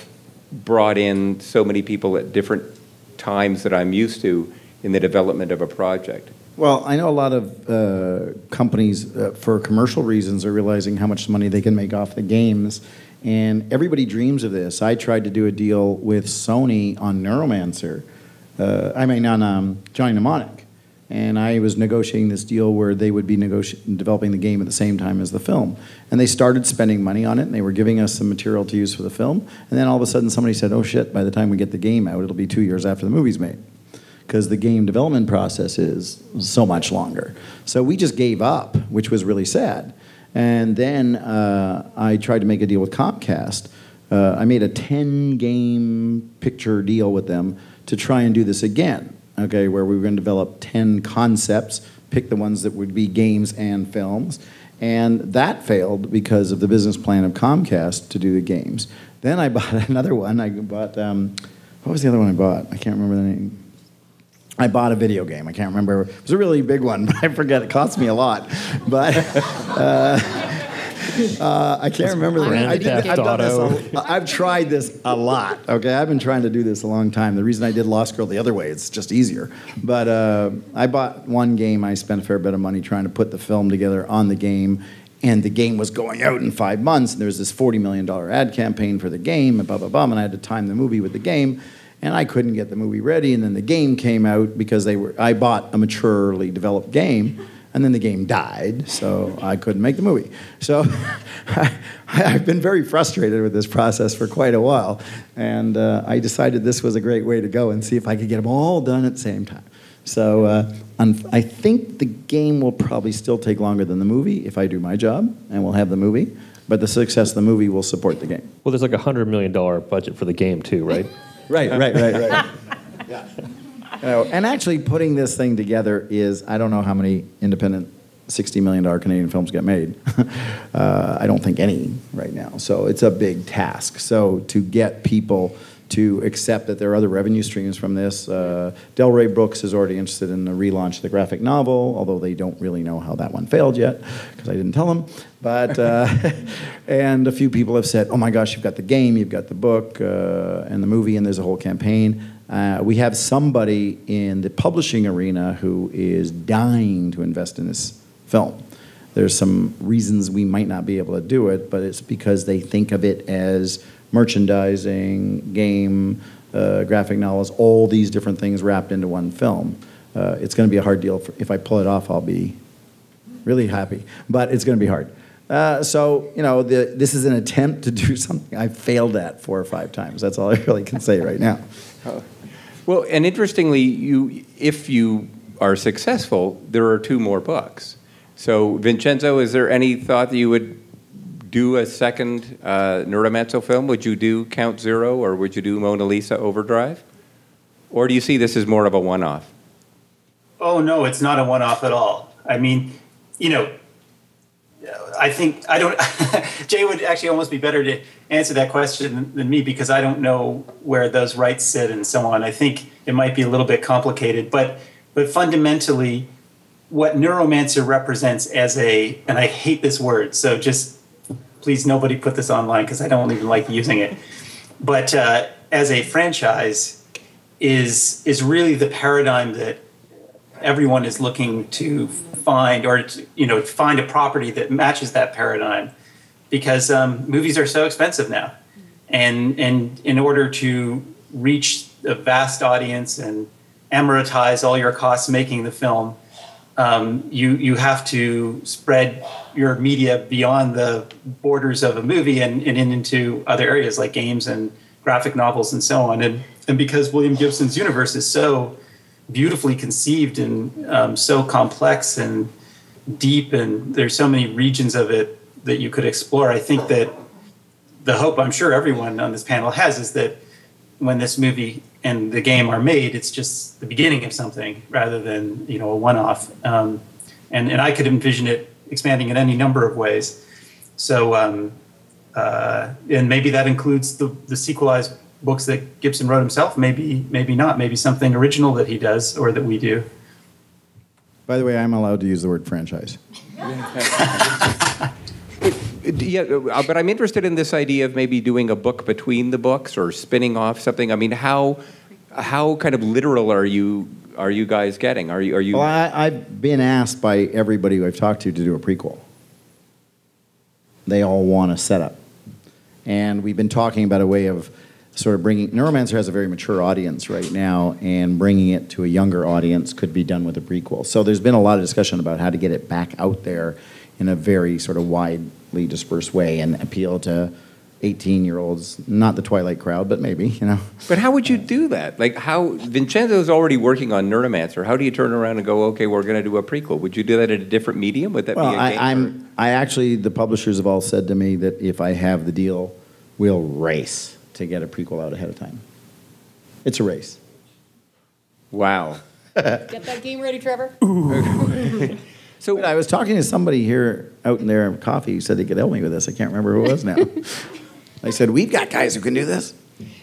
brought in so many people at different times that I'm used to in the development of a project. Well, I know a lot of companies, for commercial reasons, are realizing how much money they can make off the games, and everybody dreams of this. I tried to do a deal with Sony on Neuromancer, on Johnny Mnemonic, and I was negotiating this deal where they would be developing the game at the same time as the film. And they started spending money on it, and they were giving us some material to use for the film. And then all of a sudden somebody said, oh shit, by the time we get the game out, it'll be 2 years after the movie's made. Because the game development process is so much longer. So we just gave up, which was really sad. And then I tried to make a deal with Comcast. I made a 10-game picture deal with them to try and do this again. Okay, where we were going to develop 10 concepts, pick the ones that would be games and films, and that failed because of the business plan of Comcast to do the games. Then I bought another one. I bought, what was the other one I bought? I can't remember the name. I bought a video game. I can't remember. It was a really big one, but I forget. It cost me a lot. But... I can't remember the name. I've tried this a lot. Okay, I've been trying to do this a long time. The reason I did Lost Girl the other way, it's just easier. But I bought one game. I spent a fair bit of money trying to put the film together on the game, and the game was going out in 5 months. And there was this $40 million ad campaign for the game, and blah blah blah. And I had to time the movie with the game, and I couldn't get the movie ready. And then the game came out because I bought a maturely developed game. And then the game died, so I couldn't make the movie. So I've been very frustrated with this process for quite a while, and I decided this was a great way to go and see if I could get them all done at the same time. So I think the game will probably still take longer than the movie if I do my job, and we'll have the movie. But the success of the movie will support the game. Well, there's like a $100 million budget for the game too, right? right. Yeah. And actually putting this thing together is, I don't know how many independent $60 million Canadian films get made. I don't think any right now. So it's a big task. So to get people to accept that there are other revenue streams from this, Del Rey Brooks is already interested in the relaunch of the graphic novel, although they don't really know how that one failed yet, because I didn't tell them. But, and a few people have said, oh my gosh, you've got the game, you've got the book, and the movie, and there's a whole campaign. We have somebody in the publishing arena who is dying to invest in this film. There's some reasons we might not be able to do it, but it's because they think of it as merchandising, game, graphic novels, all these different things wrapped into one film. It's going to be a hard deal. If I pull it off, I'll be really happy, but it's going to be hard. So, you know, this is an attempt to do something I've failed at 4 or 5 times. That's all I really can say right now. Well, and interestingly, if you are successful, there are 2 more books. So, Vincenzo, is there any thought that you would do a second Neuromancer film? Would you do Count Zero, or would you do Mona Lisa Overdrive? Or do you see this as more of a one-off? Oh, no, it's not a one-off at all. I mean, you know, I think, I don't, Jay would actually almost be better to answer that question than me, because I don't know where those rights sit and so on. I think it might be a little bit complicated, but fundamentally what Neuromancer represents as a, and I hate this word, so just please nobody put this online because I don't even like using it, but as a franchise is really the paradigm that everyone is looking to find, or you know, find a property that matches that paradigm, because movies are so expensive now, and in order to reach a vast audience and amortize all your costs making the film, you have to spread your media beyond the borders of a movie and into other areas like games and graphic novels and so on, and because William Gibson's universe is so beautifully conceived and so complex and deep, and there's so many regions of it that you could explore. I think that the hope I'm sure everyone on this panel has is that when this movie and the game are made, it's just the beginning of something rather than, you know, a one-off. And I could envision it expanding in any number of ways. So, and maybe that includes the sequelized books that Gibson wrote himself, maybe not, maybe something original that he does or that we do. By the way, I'm allowed to use the word franchise. Yeah, but I'm interested in this idea of maybe doing a book between the books or spinning off something. I mean, how kind of literal are you guys getting? Are you? Well, I've been asked by everybody who I've talked to do a prequel. They all want a setup, and we've been talking about a way of sort of bringing, Neuromancer has a very mature audience right now, and bringing it to a younger audience could be done with a prequel. So there's been a lot of discussion about how to get it back out there in a very sort of widely dispersed way and appeal to 18-year-olds, not the Twilight crowd, but maybe, you know. But how would you do that? Like, how, Vincenzo's already working on Neuromancer. How do you turn around and go, okay, we're going to do a prequel? Would you do that at a different medium? Would that be a game? I actually, the publishers have all said to me that if I have the deal, we'll race to get a prequel out ahead of time. It's a race. Wow. Get that game ready, Trevor. So I was talking to somebody here out in their coffee who said they could help me with this. I can't remember who it was now. I said, we've got guys who can do this.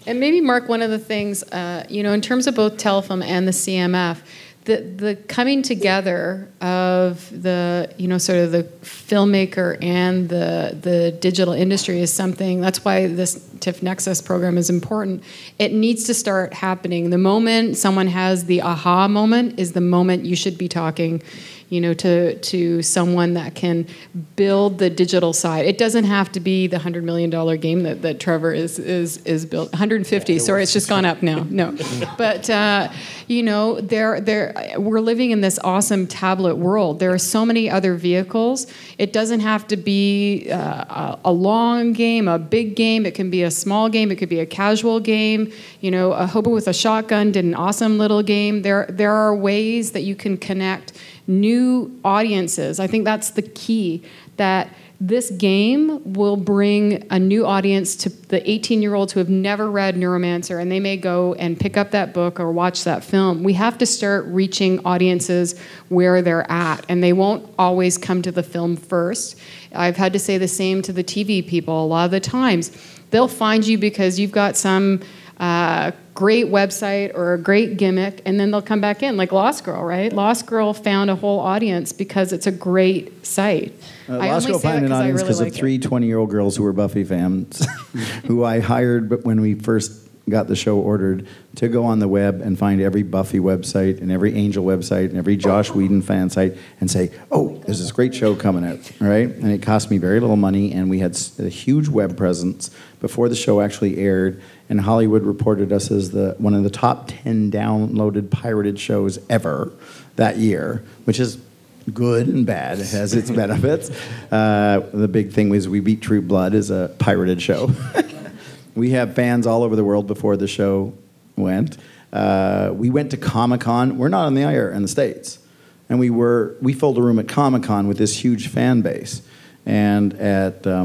And maybe, Mark, one of the things, you know, in terms of both Telefilm and the CMF, the coming together of the, you know, sort of the filmmaker and the digital industry is something, that's why this TIFF Nexus program is important. It needs to start happening. The moment someone has the aha moment is the moment you should be talking, you know, to someone that can build the digital side. It doesn't have to be the $100 million game that Trevor is built. 150, yeah, sorry, it's just gone up now. No, but you know, we're living in this awesome tablet world. There are so many other vehicles. It doesn't have to be a long game, a big game. It can be a small game. It could be a casual game. You know, a hobo with a shotgun did an awesome little game. There are ways that you can connect new audiences. I think that's the key, that this game will bring a new audience to the 18-year-olds who have never read Neuromancer, and they may go and pick up that book or watch that film. We have to start reaching audiences where they're at, and they won't always come to the film first. I've had to say the same to the TV people a lot of the times. They'll find you because you've got some great website or a great gimmick, and then they'll come back in, like Lost Girl, right? Lost Girl found a whole audience because it's a great site. Lost Girl found an audience because of 3 20-year-old girls who were Buffy fans who I hired, but when we first got the show ordered, to go on the web and find every Buffy website and every Angel website and every Josh Whedon fan site and say, oh, there's this great show coming out, right? And it cost me very little money, and we had a huge web presence before the show actually aired, and Hollywood reported us as one of the top 10 downloaded pirated shows ever that year, which is good and bad. It has its benefits. The big thing was We Beat True Blood is a pirated show. We have fans all over the world before the show went. We went to Comic-Con. We're not on the air in the States. And we filled a room at Comic-Con with this huge fan base. And at, oh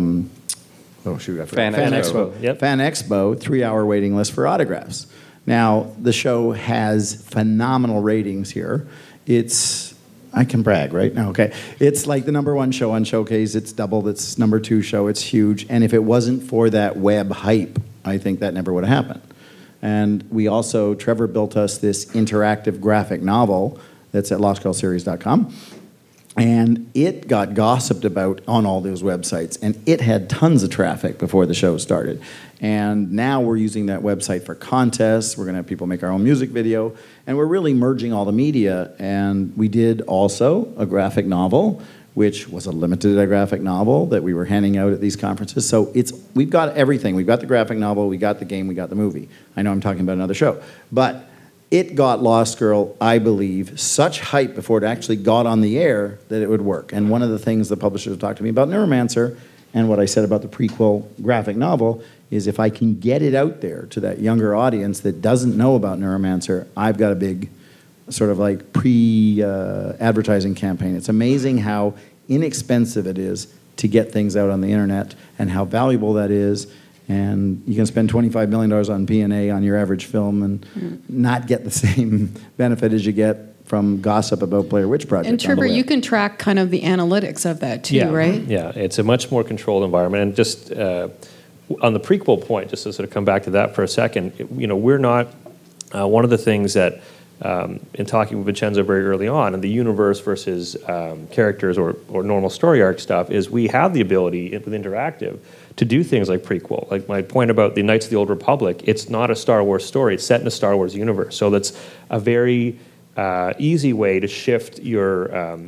shoot, I forgot. Fan Expo. Yep. Fan Expo, 3-hour waiting list for autographs. Now, the show has phenomenal ratings here. It's, I can brag, right? No, okay. It's like the #1 show on Showcase. It's doubled its #2 show. It's huge. And if it wasn't for that web hype, I think that never would have happened. And we also, Trevor built us this interactive graphic novel that's at lostgirlseries.com. And it got gossiped about on all those websites. And it had tons of traffic before the show started. And now we're using that website for contests. We're going to have people make our own music video. And we're really merging all the media. And we did also a graphic novel, which was a limited graphic novel that we were handing out at these conferences. So it's, we've got everything. We've got the graphic novel. We got the game. We got the movie. I know I'm talking about another show. But it got Lost Girl, I believe, such hype before it actually got on the air that it would work. And one of the things the publishers have talked to me about Neuromancer and what I said about the prequel graphic novel is if I can get it out there to that younger audience that doesn't know about Neuromancer, I've got a big sort of like pre-advertising campaign. It's amazing how inexpensive it is to get things out on the internet and how valuable that is. And you can spend $25 million on P&A on your average film and not get the same benefit as you get from gossip about Blair Witch Project. And Trevor, you can track kind of the analytics of that too, right? Yeah, it's a much more controlled environment. And just on the prequel point, just to sort of come back to that for a second, you know, we're not, one of the things that, in talking with Vincenzo very early on, and the universe versus characters or normal story arc stuff, is we have the ability with Interactive to do things like prequel. Like my point about the Knights of the Old Republic, it's not a Star Wars story. It's set in a Star Wars universe. So that's a very easy way to shift your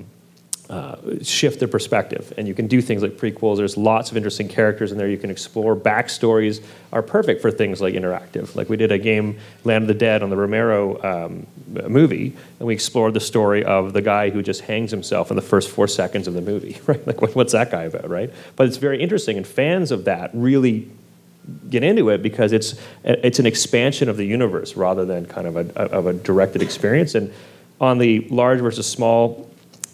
shift the perspective. And you can do things like prequels. There's lots of interesting characters in there you can explore. Backstories are perfect for things like Interactive. Like we did a game, Land of the Dead, on the Romero movie, and we explored the story of the guy who just hangs himself in the first 4 seconds of the movie, right? Like what's that guy about, right? But it's very interesting, and fans of that really get into it because it's an expansion of the universe rather than kind of a directed experience. And on the large versus small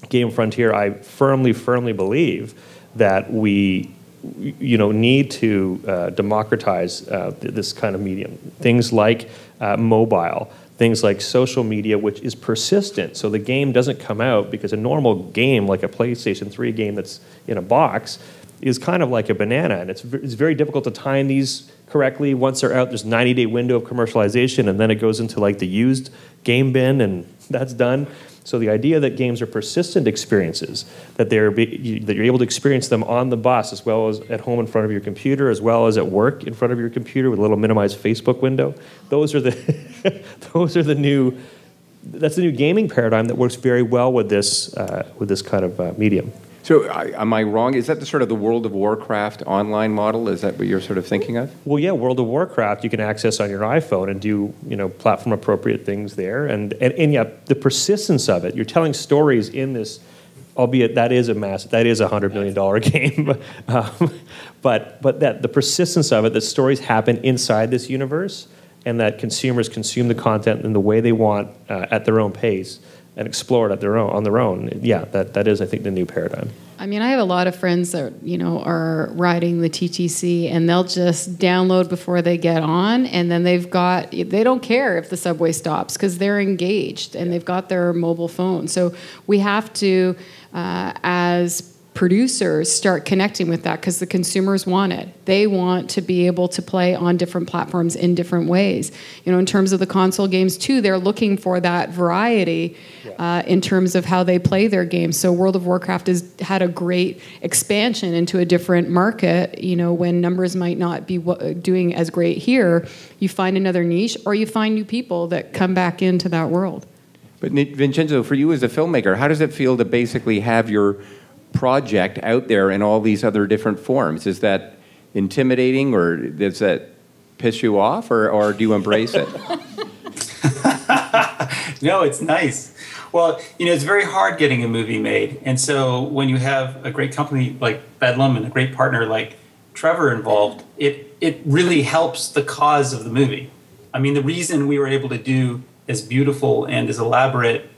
game frontier, I firmly believe that we, you know, need to democratize this kind of medium. Things like mobile, things like social media, which is persistent. So the game doesn't come out, because a normal game, like a PlayStation 3 game that's in a box, is kind of like a banana, and it's very difficult to time these correctly. Once they're out, there's a 90-day window of commercialization, and then it goes into like the used game bin, and that's done. So the idea that games are persistent experiences, that that you're able to experience them on the bus as well as at home in front of your computer, as well as at work in front of your computer with a little minimized Facebook window, those are the that's the new gaming paradigm that works very well with this kind of medium. So am I wrong? Is that the sort of the World of Warcraft online model? Is that what you're sort of thinking of? Well, yeah, World of Warcraft you can access on your iPhone and do, you know, platform appropriate things there. And yeah, the persistence of it. You're telling stories in this, albeit that is a massive, that is a $100 million game. But that the persistence of it, that stories happen inside this universe and that consumers consume the content in the way they want at their own pace, and explore it at their own, on their own. Yeah, that is, I think, the new paradigm. I mean, I have a lot of friends that, you know, are riding the TTC, and they'll just download before they get on, and then they've got, they don't care if the subway stops because they're engaged and they've got their mobile phone. So we have to, as producers, start connecting with that, because the consumers want it. They want to be able to play on different platforms in different ways. You know, in terms of the console games too, they're looking for that variety in terms of how they play their games. So World of Warcraft has had a great expansion into a different market. You know, when numbers might not be doing as great here, you find another niche, or you find new people that come back into that world. But Vincenzo, for you as a filmmaker, how does it feel to basically have your project out there in all these other different forms? Is that intimidating, or does that piss you off, or do you embrace it? No, it's nice. Well, you know, it's very hard getting a movie made. And so when you have a great company like Bedlam and a great partner like Trevor involved, it really helps the cause of the movie. I mean, the reason we were able to do as beautiful and as elaborate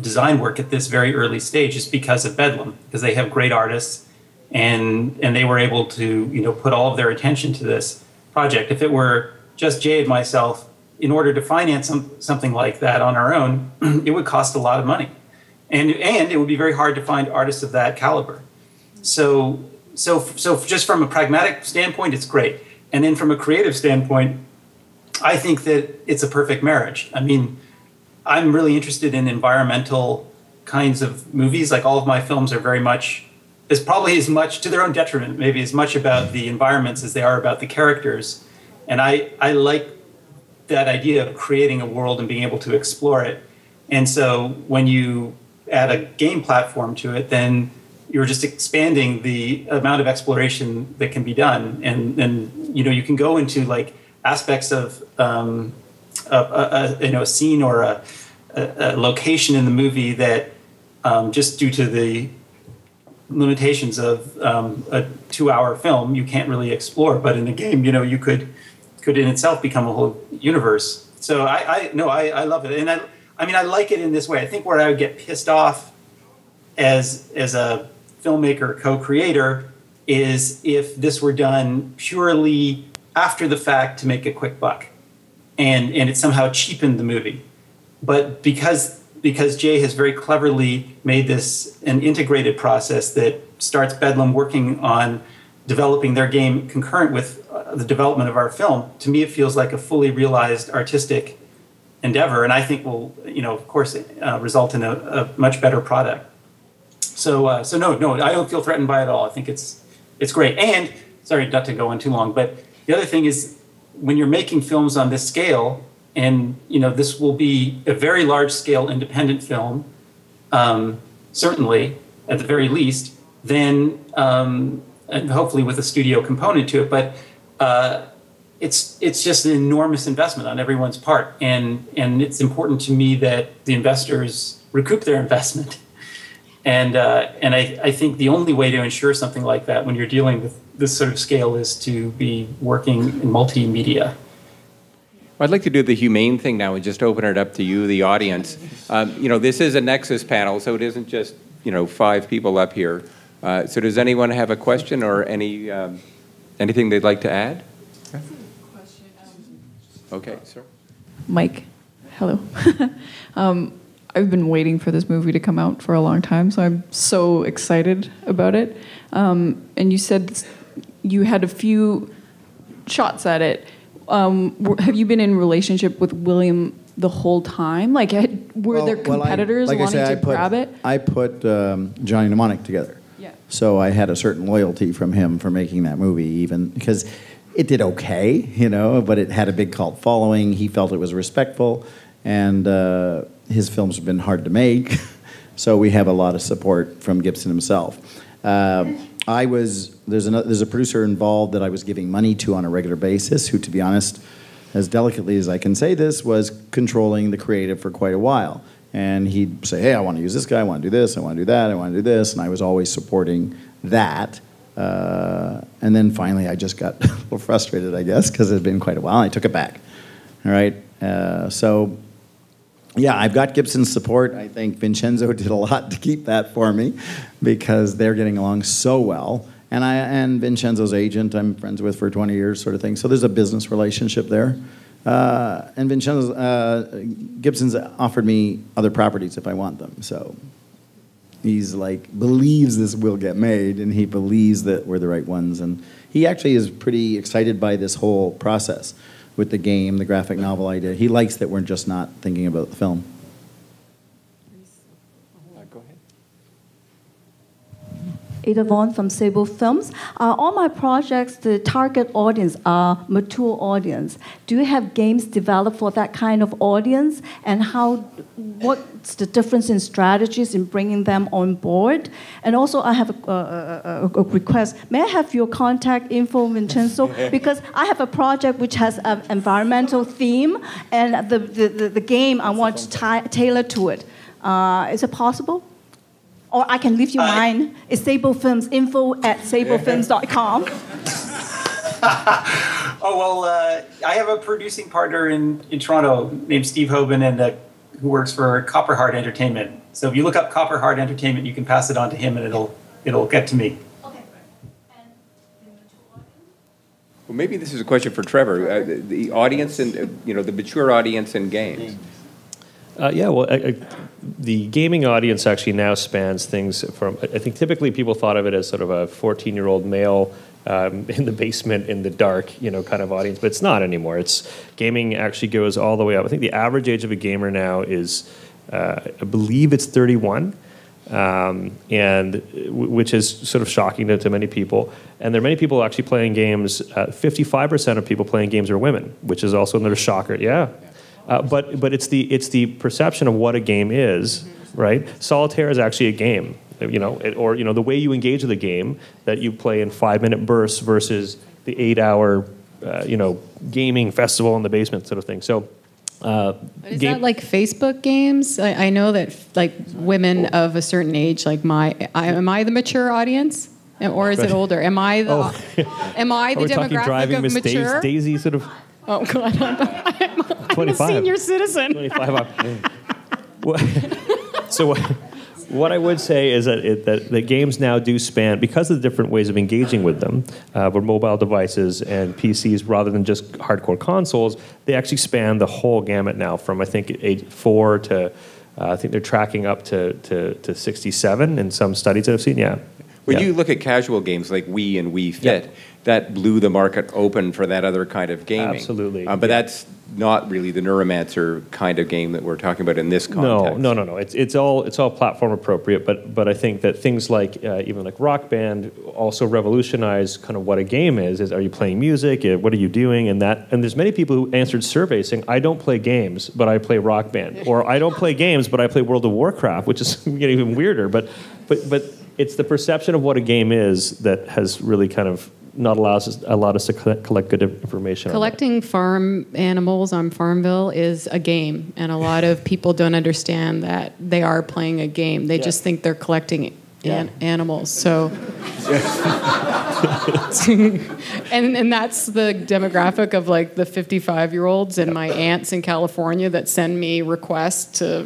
design work at this very early stage is because of Bedlam, because they have great artists, and they were able to, you know, put all of their attention to this project. If it were just Jay and myself, in order to finance something like that on our own, it would cost a lot of money, and it would be very hard to find artists of that caliber. So just from a pragmatic standpoint, it's great. And then from a creative standpoint, I think that it's a perfect marriage. I mean, I'm really interested in environmental kinds of movies. Like, all of my films are very much, is probably as much to their own detriment, maybe as much about the environments as they are about the characters. And I like that idea of creating a world and being able to explore it. And so when you add a game platform to it, then you're just expanding the amount of exploration that can be done. And you know, you can go into like aspects of a scene or a location in the movie that just due to the limitations of a 2-hour film, you can't really explore. But in a game, you know, you could in itself become a whole universe. So I love it. And I mean, I like it in this way. I think where I would get pissed off as a filmmaker, co-creator, is if this were done purely after the fact to make a quick buck, and it somehow cheapened the movie. But because Jay has very cleverly made this an integrated process that starts Bedlam working on developing their game concurrent with the development of our film, to me it feels like a fully realized artistic endeavor, and I think will, you know, of course, result in a much better product. So no, I don't feel threatened by it at all. I think it's great. And sorry not to go on too long, but the other thing is, when you're making films on this scale, and you know this will be a very large-scale independent film, certainly at the very least, then and hopefully with a studio component to it. But it's just an enormous investment on everyone's part, and it's important to me that the investors recoup their investment. And I think the only way to ensure something like that when you're dealing with this sort of scale is to be working in multimedia. Well, I'd like to do the humane thing now and just open it up to you, the audience. You know, this is a Nexus panel, so it isn't just, you know, 5 people up here. So does anyone have a question or any anything they'd like to add? Okay, sir. Mike, hello. I've been waiting for this movie to come out for a long time, so I'm so excited about it. And you said you had a few shots at it. Have you been in relationship with William the whole time? Like, were there competitors wanting to grab it? I put Johnny Mnemonic together. Yeah. So I had a certain loyalty from him for making that movie, even because it did okay, you know, but it had a big cult following. He felt it was respectful, and his films have been hard to make, so we have a lot of support from Gibson himself. There's a producer involved that I was giving money to on a regular basis who, to be honest, as delicately as I can say this, was controlling the creative for quite a while. And he'd say, hey, I want to use this guy, I want to do this, I want to do that, I want to do this, and I was always supporting that. And then finally I just got a little frustrated, I guess, because it had been quite a while, and I took it back. All right, so... yeah, I've got Gibson's support. I think Vincenzo did a lot to keep that for me because they're getting along so well. And Vincenzo's agent I'm friends with for 20 years sort of thing. So there's a business relationship there. And Gibson's offered me other properties if I want them. So he's like, believes this will get made and he believes that we're the right ones. And he actually is pretty excited by this whole process. With the game, the graphic novel idea. He likes that we're just not thinking about the film. Go ahead. Ada Vaughn from Sable Films. All my projects, the target audience are mature audience. Do you have games developed for that kind of audience? And what's the difference in strategies in bringing them on board? And also, I have a request. May I have your contact info, Vincenzo? Because I have a project which has an environmental theme, and the game I want to tailor to it. Is it possible? Or I can leave you mine. It's Sable Films, info@sablefilms.com. Oh, well, I have a producing partner in Toronto named Steve Hoban, and who works for Copperheart Entertainment. So if you look up Copperheart Entertainment, you can pass it on to him, and it'll get to me. Okay. And well, maybe this is a question for Trevor. The audience and the mature audience in games. Yeah, well, the gaming audience actually now spans things from, I think typically people thought of it as sort of a 14-year-old male in the basement in the dark, kind of audience, but it's not anymore. It's, gaming actually goes all the way up. I think the average age of a gamer now is, I believe it's 31, and which is sort of shocking to many people. And there are many people actually playing games, 55% of people playing games are women, which is also another shocker, yeah. But it's the perception of what a game is, right? Solitaire is actually a game, or the way you engage with a game that you play in 5-minute bursts versus the 8-hour, gaming festival in the basement sort of thing. So, is that like Facebook games? I know that like women of a certain age, like am I the mature audience? Or is it older? Am I the demographic of mature? Daisy sort of. Oh God, I'm a senior citizen. 25. So what I would say is that the games now do span, because of the different ways of engaging with them, with mobile devices and PCs rather than just hardcore consoles, they actually span the whole gamut now from, I think, age 4 to, I think they're tracking up to 67 in some studies that I've seen, yeah. When you look at casual games like Wii and Wii Fit, that blew the market open for that other kind of gaming. Absolutely. But that's not really the Neuromancer kind of game that we're talking about in this context. No. It's all platform appropriate. But I think that things like even like Rock Band also revolutionized kind of what a game is. Is, are you playing music? What are you doing? And there's many people who answered surveys saying, I don't play games, but I play Rock Band, or I don't play games, but I play World of Warcraft, which is getting even weirder. But it's the perception of what a game is that has really kind of not allowed us to collect good information. Collecting farm animals on Farmville is a game, and a lot of people don't understand that they are playing a game. They just think they're collecting animals. So, and that's the demographic of like the 55-year-olds and my aunts in California that send me requests to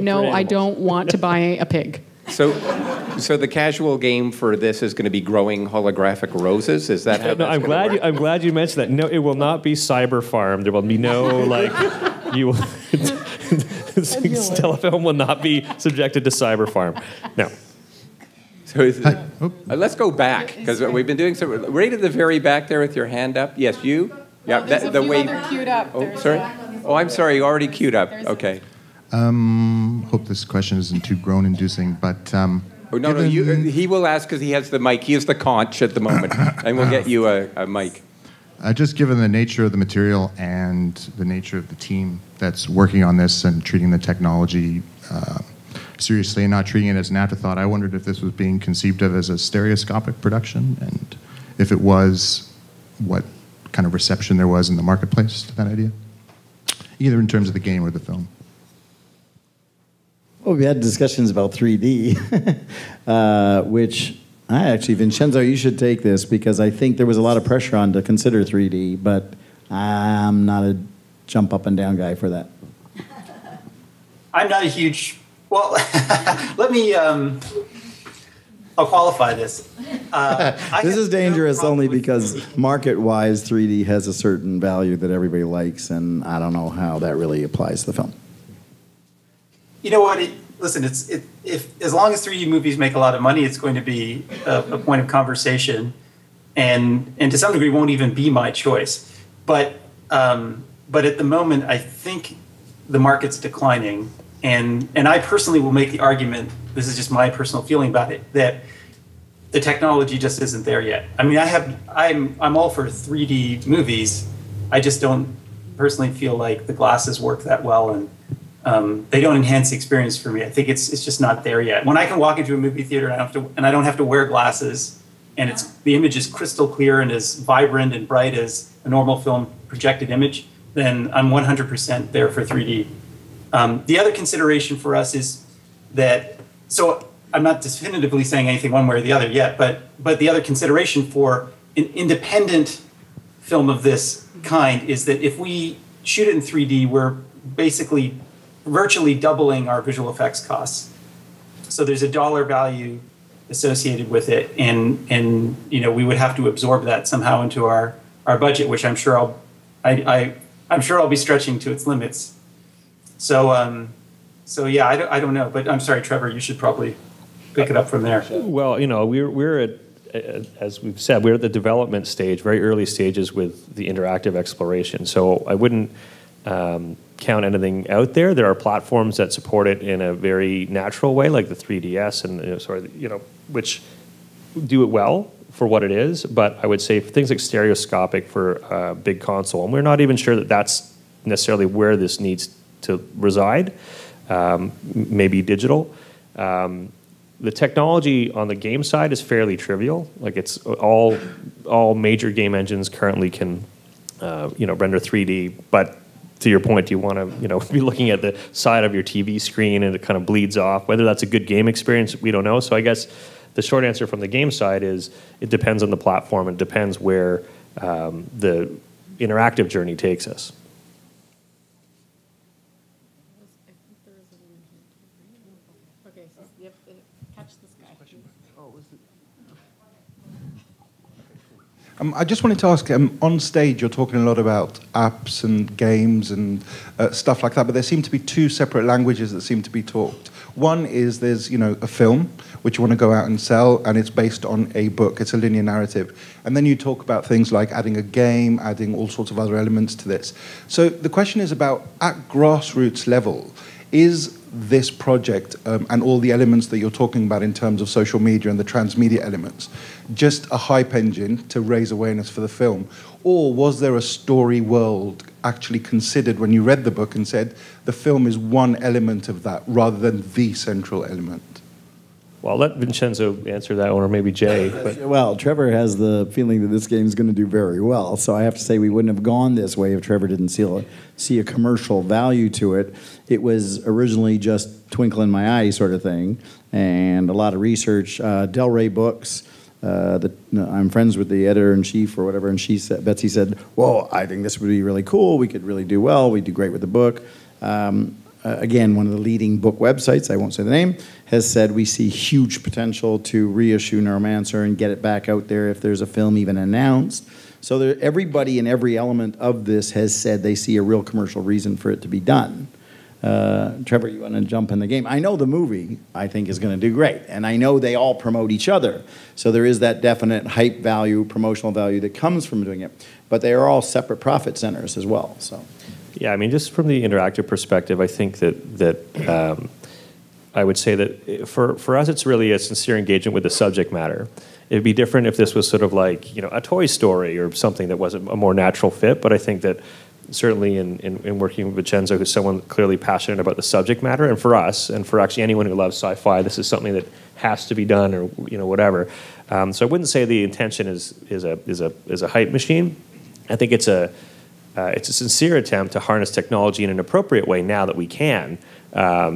no, I don't want to buy a pig. So the casual game for this is going to be growing holographic roses. Is that how? No, I'm glad you mentioned that. No, it will not be Cyber Farm. There will be no like you. Telefilm will not be subjected to Cyber Farm. No. So let's go back because we've been doing so. Right at the very back there with your hand up. Yes, you. Yeah, well, that, the way. Queued up. Oh, there's sorry. Oh, I'm sorry. You already queued up. Okay. Hope this question isn't too groan-inducing, but oh, no, he will ask because he has the mic. He is the conch at the moment, and we'll get you a mic. Just given the nature of the material and the nature of the team that's working on this and treating the technology seriously and not treating it as an afterthought, I wondered if this was being conceived of as a stereoscopic production, and if it was, what kind of reception there was in the marketplace to that idea, either in terms of the game or the film. Well, we had discussions about 3D, which I actually, Vincenzo, you should take this because I think there was a lot of pressure on to consider 3D, but I'm not a jump up and down guy for that. I'm not a huge, well, let me, I'll qualify this. This is dangerous only because market-wise 3D has a certain value that everybody likes, and I don't know how that really applies to the film. You know what? Listen, if as long as 3D movies make a lot of money, it's going to be a point of conversation, and to some degree won't even be my choice. But at the moment, I think the market's declining, and I personally will make the argument. This is just my personal feeling about it, that the technology just isn't there yet. I mean, I'm all for 3D movies. I just don't personally feel like the glasses work that well and. They don't enhance the experience for me. I think it's just not there yet. When I can walk into a movie theater and I don't have to wear glasses, and it's the image is crystal clear and as vibrant and bright as a normal film projected image, then I'm 100% there for 3D. The other consideration for us is that, so I'm not definitively saying anything one way or the other yet, but the other consideration for an independent film of this kind is that if we shoot it in 3D, we're basically virtually doubling our visual effects costs. So there's a dollar value associated with it, and you know, we would have to absorb that somehow into our budget, which I'm sure I'm sure I'll be stretching to its limits. So so yeah, I don't know, but I'm sorry, Trevor, you should probably pick it up from there. Well, you know, we're at, as we've said, we're at the development stage, very early stages with the interactive exploration. So I wouldn't count anything out there. There are platforms that support it in a very natural way, like the 3DS, and which do it well for what it is. But I would say for things like stereoscopic for a big console, and we're not even sure that that's necessarily where this needs to reside. Maybe digital. The technology on the game side is fairly trivial. Like, it's all major game engines currently can, render 3D. But to your point, you want to, be looking at the side of your TV screen and it kind of bleeds off. Whether that's a good game experience, we don't know. So I guess the short answer from the game side is it depends on the platform. It depends where the interactive journey takes us. I just wanted to ask, on stage you're talking a lot about apps and games and stuff like that, but there seem to be two separate languages that seem to be talked. One is there's a film which you want to go out and sell, and it's based on a book, it's a linear narrative. And then you talk about things like adding a game, adding all sorts of other elements to this. So the question is about, at grassroots level, is this project and all the elements that you're talking about in terms of social media and the transmedia elements just a hype engine to raise awareness for the film? Or was there a story world actually considered when you read the book and said the film is one element of that rather than the central element? Well, I'll let Vincenzo answer that one, or maybe Jay. But. Well, Trevor has the feeling that this game's going to do very well, so I have to say we wouldn't have gone this way if Trevor didn't see a commercial value to it. It was originally just twinkle in my eye sort of thing, and a lot of research. Del Rey Books, I'm friends with the editor-in-chief or whatever, and Betsy said, "Whoa, I think this would be really cool. We could really do well. We'd do great with the book." Again, one of the leading book websites, I won't say the name, has said we see huge potential to reissue Neuromancer and get it back out there if there's a film even announced. So there, everybody in every element of this has said they see a real commercial reason for it to be done. Trevor, you want to jump in the game? I know the movie, I think, is going to do great, and I know they all promote each other. So there is that definite hype value, promotional value that comes from doing it. But they are all separate profit centers as well, so... Yeah, I mean, just from the interactive perspective, I think that I would say that for us, it's really a sincere engagement with the subject matter. It'd be different if this was sort of like, a Toy Story or something that wasn't a more natural fit. But I think that certainly in working with Vincenzo, who's someone clearly passionate about the subject matter, and for us, and for actually anyone who loves sci-fi, this is something that has to be done, or whatever. So I wouldn't say the intention is a hype machine. I think it's a sincere attempt to harness technology in an appropriate way now that we can, not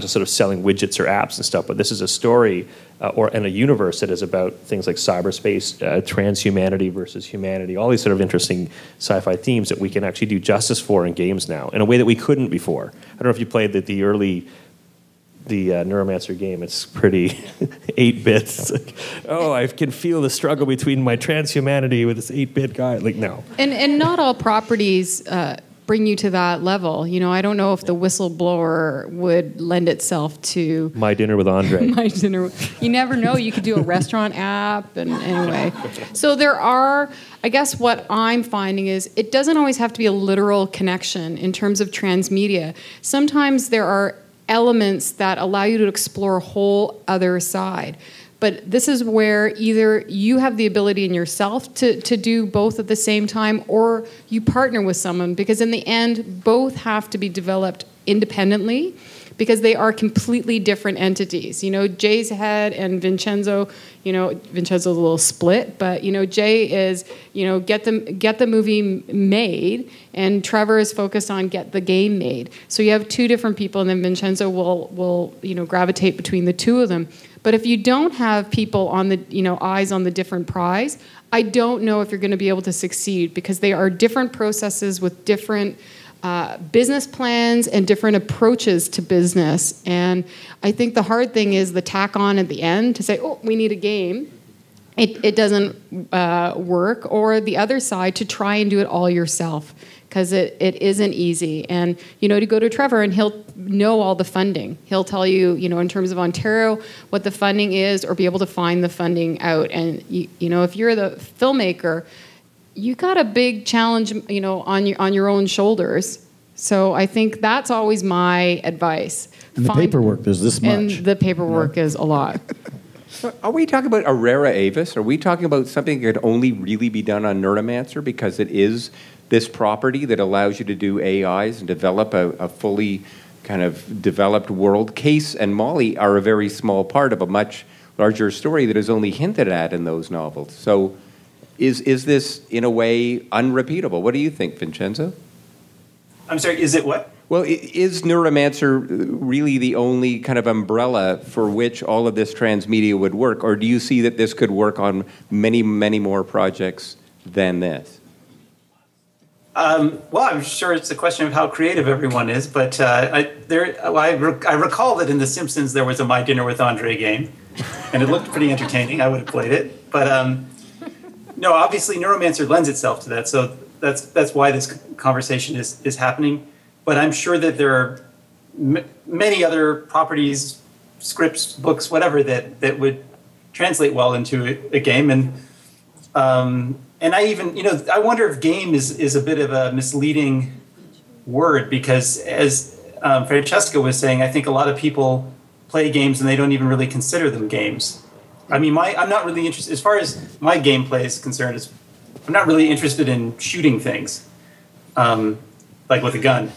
just sort of selling widgets or apps and stuff, but this is a story and a universe that is about things like cyberspace, transhumanity versus humanity, all these sort of interesting sci-fi themes that we can actually do justice for in games now in a way that we couldn't before. I don't know if you played the Neuromancer game. It's pretty 8-bit. It's like, oh, I can feel the struggle between my transhumanity with this 8-bit guy. Like, no. And not all properties bring you to that level. I don't know if The Whistleblower would lend itself to... My Dinner with Andre. My Dinner with... You never know. You could do a restaurant app. And anyway. So there are... I guess what I'm finding is it doesn't always have to be a literal connection in terms of transmedia. Sometimes there are elements that allow you to explore a whole other side. But this is where either you have the ability in yourself to do both at the same time, or you partner with someone, because in the end, both have to be developed independently. because they are completely different entities. You know, Jay's head and Vincenzo, you know, Vincenzo's a little split, but, you know, Jay is, you know, get the movie made, and Trevor is focused on get the game made. So you have two different people, and then Vincenzo will you know, gravitate between the two of them. But if you don't have people on the, you know, eyes on the different prize, I don't know if you're going to be able to succeed, because they are different processes with different business plans and different approaches to business. And I think the hard thing is the tack on at the end to say, oh, we need a game. It doesn't work. Or the other side, to try and do it all yourself, because it isn't easy. And, you know, to go to Trevor, and he'll know all the funding. He'll tell you, you know, in terms of Ontario, what the funding is, or be able to find the funding out. And, you know, if you're the filmmaker, you got a big challenge, you know, on your own shoulders. So I think that's always my advice. And the paperwork is this much. And the paperwork is a lot. So are we talking about a rara avis? Are we talking about something that could only really be done on Neuromancer, because it is this property that allows you to do AIs and develop a fully kind of developed world? Case and Molly are a very small part of a much larger story that is only hinted at in those novels. So Is this, in a way, unrepeatable? What do you think, Vincenzo? I'm sorry, is it what? Well, is Neuromancer really the only kind of umbrella for which all of this transmedia would work? Or do you see that this could work on many, many more projects than this? Well, I'm sure it's a question of how creative everyone is. But I recall that in The Simpsons there was a My Dinner with Andre game. And it looked pretty entertaining. I would have played it. But... no, obviously, Neuromancer lends itself to that, so that's why this conversation is happening. But I'm sure that there are many other properties, scripts, books, whatever that would translate well into a game. And I even, you know, I wonder if game is a bit of a misleading word, because as Francesca was saying, I think a lot of people play games and they don't even really consider them games. I mean, I'm not really interested, as far as my gameplay is concerned, I'm not really interested in shooting things, like with a gun.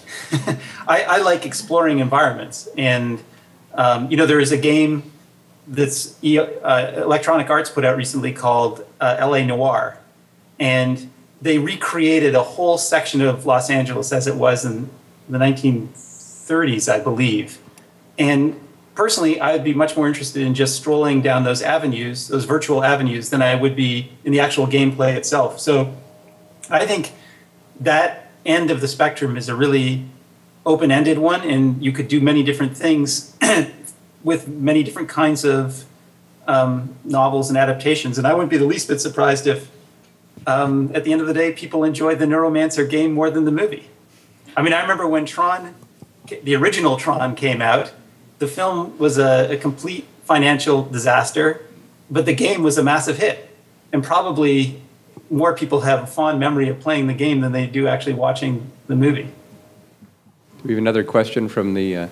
I like exploring environments. And, you know, there is a game that's Electronic Arts put out recently called LA Noir. And they recreated a whole section of Los Angeles as it was in the 1930s, I believe. And personally, I'd be much more interested in just strolling down those avenues, those virtual avenues, than I would be in the actual gameplay itself. So I think that end of the spectrum is a really open-ended one, and you could do many different things with many different kinds of novels and adaptations. And I wouldn't be the least bit surprised if, at the end of the day, people enjoyed the Neuromancer game more than the movie. I mean, I remember when Tron, the original Tron, came out, the film was a complete financial disaster, but the game was a massive hit. And probably more people have a fond memory of playing the game than they do actually watching the movie. We have another question from the...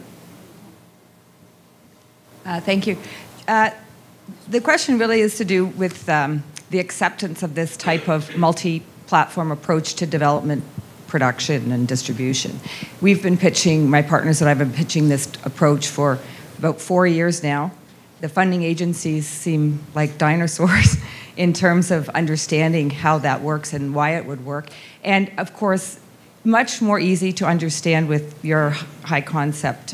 Thank you. The question really is to do with the acceptance of this type of multi-platform approach to development, production and distribution. We've been pitching, my partners and I have been pitching this approach for about 4 years now. The funding agencies seem like dinosaurs in terms of understanding how that works and why it would work. And of course, much more easy to understand with your high concept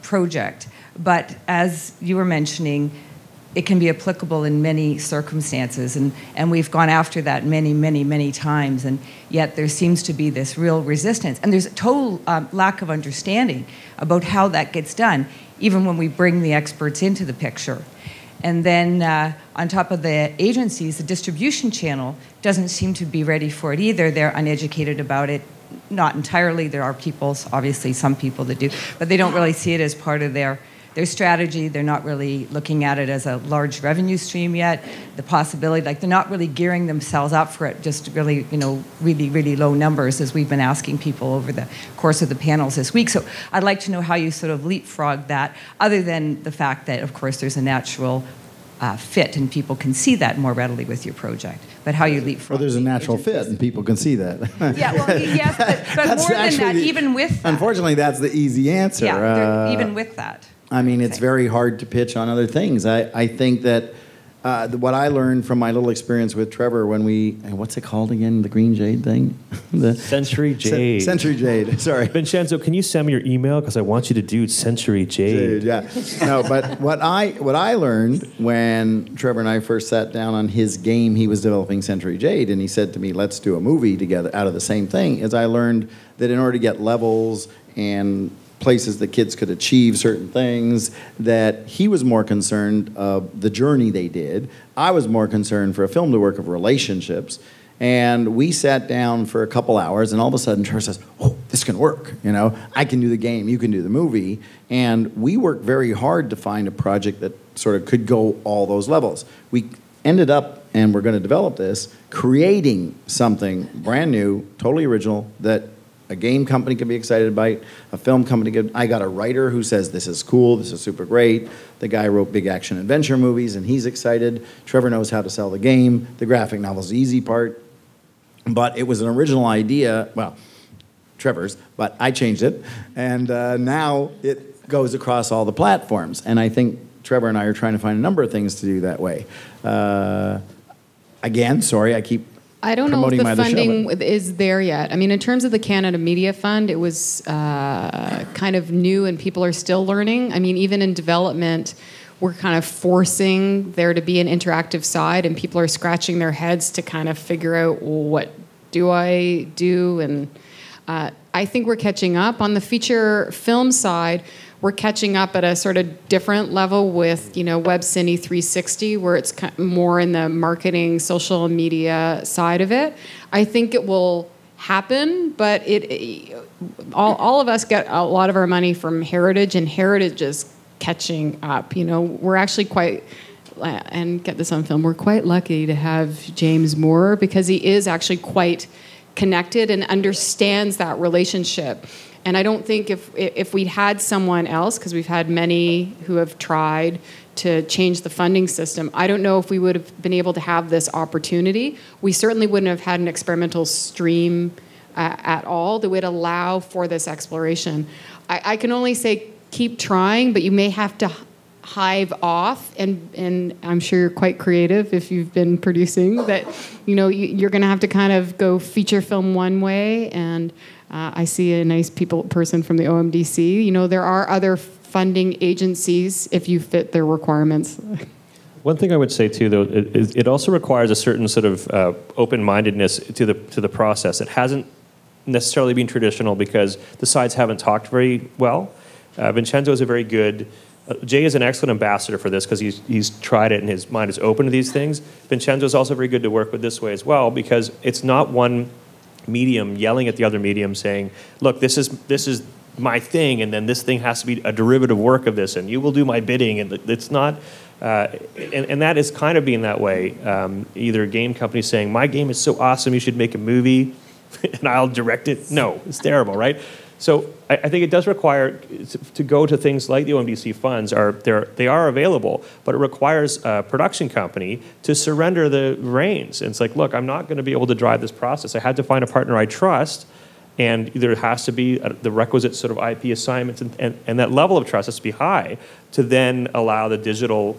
project. But as you were mentioning, it can be applicable in many circumstances, and we've gone after that many, many, many times, and yet there seems to be this real resistance. And there's a total lack of understanding about how that gets done, even when we bring the experts into the picture. And then on top of the agencies, the distribution channel doesn't seem to be ready for it either. They're uneducated about it. Not entirely. There are people, obviously some people that do, but they don't really see it as part of their strategy. They're not really looking at it as a large revenue stream yet. The possibility, like, they're not really gearing themselves up for it, just really, you know, really, really low numbers, as we've been asking people over the course of the panels this week. So I'd like to know how you sort of leapfrog that, other than the fact that, of course, there's a natural fit, and people can see that more readily with your project. But how you leapfrog. Well, there's a natural fit, and people can see that. Yeah, well, yes, but more than that, even with that. Unfortunately, that's the easy answer. Yeah, even with that. I mean, it's very hard to pitch on other things. I think that what I learned from my little experience with Trevor when we, and what's it called again, the Green Jade thing? The Century Jade. Century Jade, sorry. Vincenzo, can you send me your email? Because I want you to do Century Jade. Yeah. No, but what I learned when Trevor and I first sat down on his game, he was developing Century Jade, and he said to me, let's do a movie together out of the same thing, is I learned that in order to get levels and places that kids could achieve certain things, that he was more concerned of the journey they did. I was more concerned for a film to work of relationships. And we sat down for a couple hours, and all of a sudden Trevor says, oh, this can work. You know, I can do the game, you can do the movie. And we worked very hard to find a project that sort of could go all those levels. We ended up, and we're going to develop this, creating something brand new, totally original, that a game company could be excited about, a film company could. I got a writer who says, this is cool, this is super great. The guy wrote big action adventure movies, and he's excited. Trevor knows how to sell the game. The graphic novel's the easy part. But it was an original idea, well, Trevor's, but I changed it. And now it goes across all the platforms. And I think Trevor and I are trying to find a number of things to do that way. Again, sorry, I keep... I don't know if the funding is there yet. I mean, in terms of the Canada Media Fund, it was kind of new and people are still learning. I mean, even in development, we're kind of forcing there to be an interactive side, and people are scratching their heads to kind of figure out, well, what do I do? And I think we're catching up. On the feature film side, we're catching up at a sort of different level with, you know, WebCine 360, where it's more in the marketing, social media side of it. I think it will happen, but all of us get a lot of our money from Heritage, and Heritage is catching up. You know, we're actually quite, and get this on film, we're quite lucky to have James Moore, because he is actually quite connected and understands that relationship. And I don't think if we'd had someone else, because we've had many who have tried to change the funding system, I don't know if we would have been able to have this opportunity. We certainly wouldn't have had an experimental stream at all that would allow for this exploration. I can only say keep trying, but you may have to hive off, and I'm sure you're quite creative if you've been producing, that you know, you're going to have to kind of go feature film one way, and I see a nice person from the OMDC. You know, there are other funding agencies if you fit their requirements. One thing I would say too, though, it also requires a certain sort of open-mindedness to the process. It hasn't necessarily been traditional because the sides haven't talked very well. Vincenzo is a very good. Jay is an excellent ambassador for this because he's tried it and his mind is open to these things. Vincenzo is also very good to work with this way as well, because it's not one medium yelling at the other medium saying, look, this is my thing, and then this thing has to be a derivative work of this, and you will do my bidding, and it's not... and that is kind of being that way. Either a game company saying, my game is so awesome, you should make a movie, and I'll direct it. No, it's terrible, right? So I think it does require to go to things like the OMDC funds. They are available, but it requires a production company to surrender the reins. And it's like, look, I'm not going to be able to drive this process. I had to find a partner I trust, and there has to be the requisite sort of IP assignments, and that level of trust has to be high to then allow the digital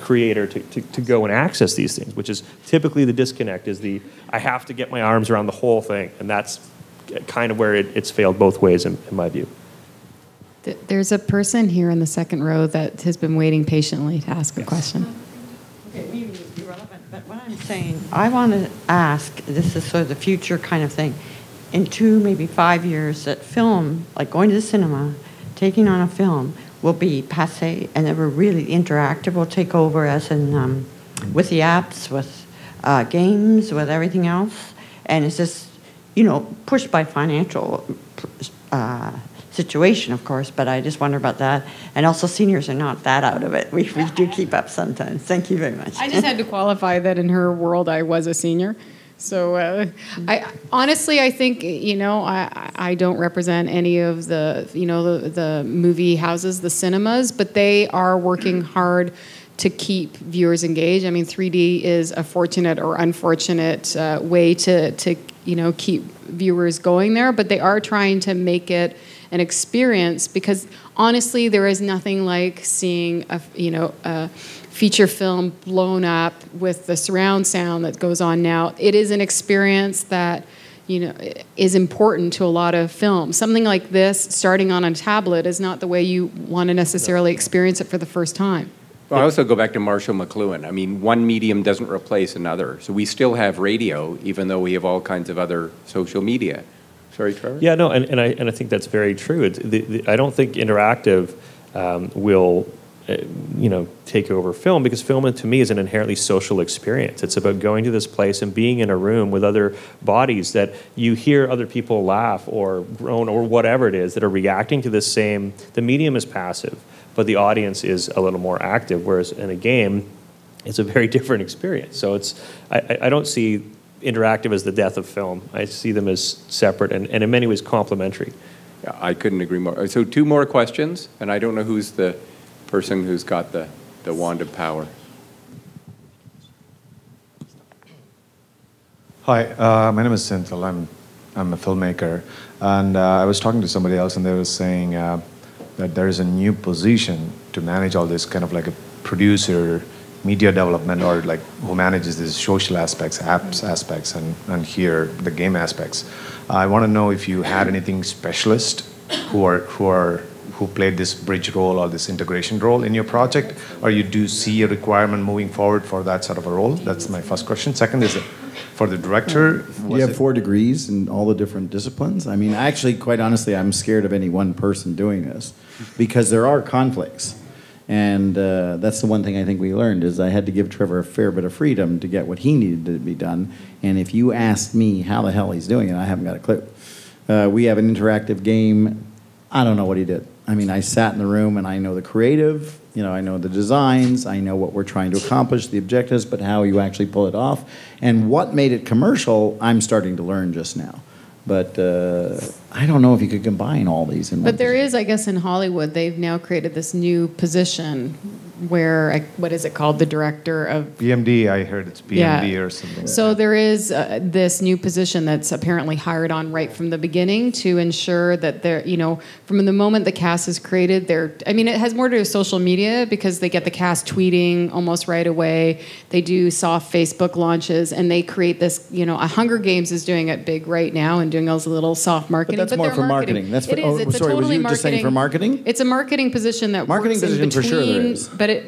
creator to go and access these things, which is typically the disconnect, is the, I have to get my arms around the whole thing, and that's kind of where it's failed both ways, in my view. There's a person here in the second row that has been waiting patiently to ask a question. It may be relevant, but what I'm saying, I want to ask, this is sort of the future kind of thing, in 2, maybe 5 years, that film, like going to the cinema, taking on a film, will be passé and ever really interactive, will take over as in, with the apps, with games, with everything else, and it's just, you know, pushed by financial situation, of course, but I just wonder about that. And also seniors are not that out of it. We do keep up sometimes. Thank you very much. I just had to qualify that in her world I was a senior. So I honestly think, you know, I don't represent any of the, you know, the movie houses, the cinemas, but they are working hard to keep viewers engaged. I mean, 3D is a fortunate or unfortunate way to keep viewers going there, but they are trying to make it an experience, because honestly, there is nothing like seeing a feature film blown up with the surround sound that goes on now. It is an experience that is important to a lot of films. Something like this, starting on a tablet, is not the way you want to necessarily experience it for the first time. Well, I also go back to Marshall McLuhan. I mean, one medium doesn't replace another. So we still have radio, even though we have all kinds of other social media. Sorry, Trevor? Yeah, no, and I think that's very true. It's I don't think interactive will take over film, because film to me is an inherently social experience. It's about going to this place and being in a room with other bodies that you hear other people laugh or groan or whatever it is that are reacting to the same. The medium is passive, but the audience is a little more active, whereas in a game, it's a very different experience. So it's I don't see interactive as the death of film. I see them as separate and in many ways complementary. Yeah, I couldn't agree more. So two more questions, and I don't know who's the person who's got the wand of power. Hi, my name is Senthil. I'm a filmmaker, and I was talking to somebody else, and they were saying that there is a new position to manage all this, kind of like a producer, media development, or like who manages these social aspects, apps aspects, and here the game aspects. I want to know if you had anything specialist who played this bridge role or this integration role in your project, or you do see a requirement moving forward for that sort of a role? That's my first question. Second is for the director. You have 4 degrees in all the different disciplines. I mean, actually, quite honestly, I'm scared of any one person doing this, because there are conflicts. And that's the one thing I think we learned, is I had to give Trevor a fair bit of freedom to get what he needed to be done. And if you asked me how the hell he's doing it, I haven't got a clue. We have an interactive game. I don't know what he did. I mean, I sat in the room, and I know the creative, I know the designs, I know what we're trying to accomplish, the objectives, but how you actually pull it off. And what made it commercial, I'm starting to learn just now. But I don't know if you could combine all these in one. But there is, I guess, in Hollywood, they've now created this new position where, what is it called, the director of... BMD, I heard it's BMD, yeah, or something. So there is this new position that's apparently hired on right from the beginning to ensure that they're, from the moment the cast is created, they're... I mean, it has more to do with social media, because they get the cast tweeting almost right away. They do soft Facebook launches, and they create this, Hunger Games is doing it big right now and doing all those little soft marketing. But that's more for marketing. That's for, sorry, were you just saying for marketing? It's a marketing position that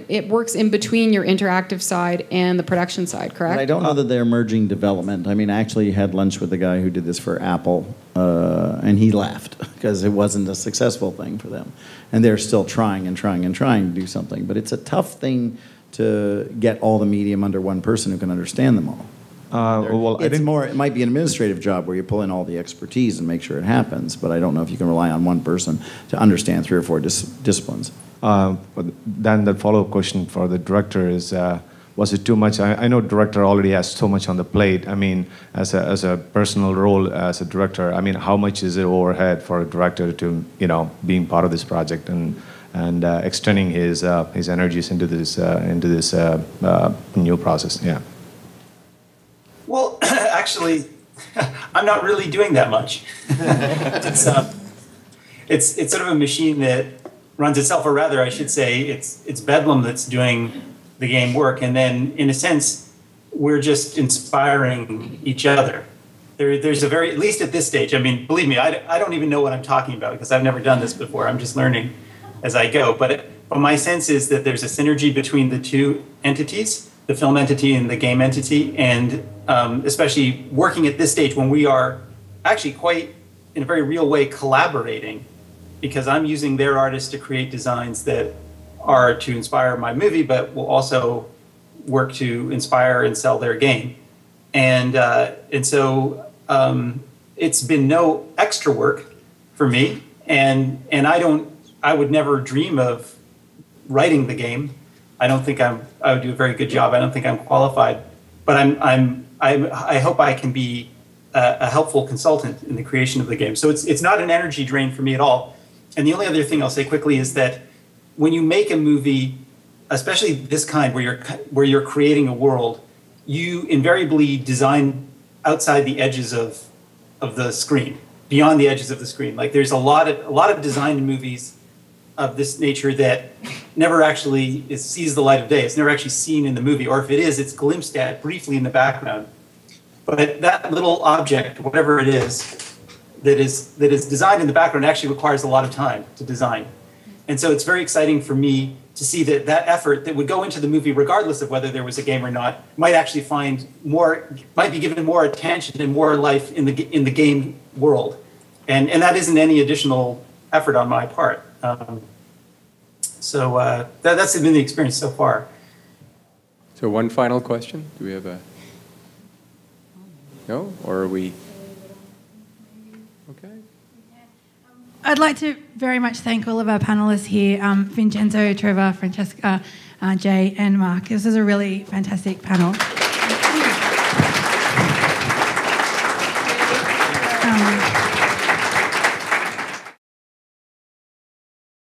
it works in between your interactive side and the production side, correct? But I don't know that they're merging development. I mean, I actually had lunch with the guy who did this for Apple, and he laughed because it wasn't a successful thing for them. And they're still trying and trying and trying to do something. But it's a tough thing to get all the medium under one person who can understand them all. Well, it might be an administrative job where you pull in all the expertise and make sure it happens, but I don't know if you can rely on one person to understand 3 or 4 disciplines. But then the follow-up question for the director is, was it too much? I know director already has so much on the plate. I mean, as a personal role as a director, I mean, how much is it overhead for a director to, being part of this project and extending his energies into this new process? Yeah. Well, actually, I'm not really doing that much. It's sort of a machine that runs itself, or rather, I should say, it's Bedlam that's doing the game work, and then, in a sense, we're just inspiring each other. There's a very, at least at this stage, I mean, believe me, I don't even know what I'm talking about, because I've never done this before. I'm just learning as I go. But my sense is that there's a synergy between the two entities, the film entity and the game entity, and especially working at this stage when we are actually quite, in a very real way, collaborating, because I'm using their artists to create designs that are to inspire my movie, but will also work to inspire and sell their game. And so it's been no extra work for me, and I would never dream of writing the game. I don't think I would do a very good job. I don't think I'm qualified, but I hope I can be a helpful consultant in the creation of the game. So it's not an energy drain for me at all. And the only other thing I'll say quickly is that when you make a movie, especially this kind where you're creating a world, you invariably design outside the edges of the screen, beyond the edges of the screen. Like there's a lot of design in movies of this nature that never actually sees the light of day. It's never actually seen in the movie, or if it is, it's glimpsed at briefly in the background. But that little object, whatever it is, that is designed in the background actually requires a lot of time to design. And so it's very exciting for me to see that effort that would go into the movie, regardless of whether there was a game or not, might actually be given more attention and more life in the game world. And that isn't any additional effort on my part. That's been the experience so far. So one final question. Do we have a... No? Or are we... Okay. I'd like to very much thank all of our panellists here, Vincenzo, Trevor, Francesca, Jay and Mark. This is a really fantastic panel.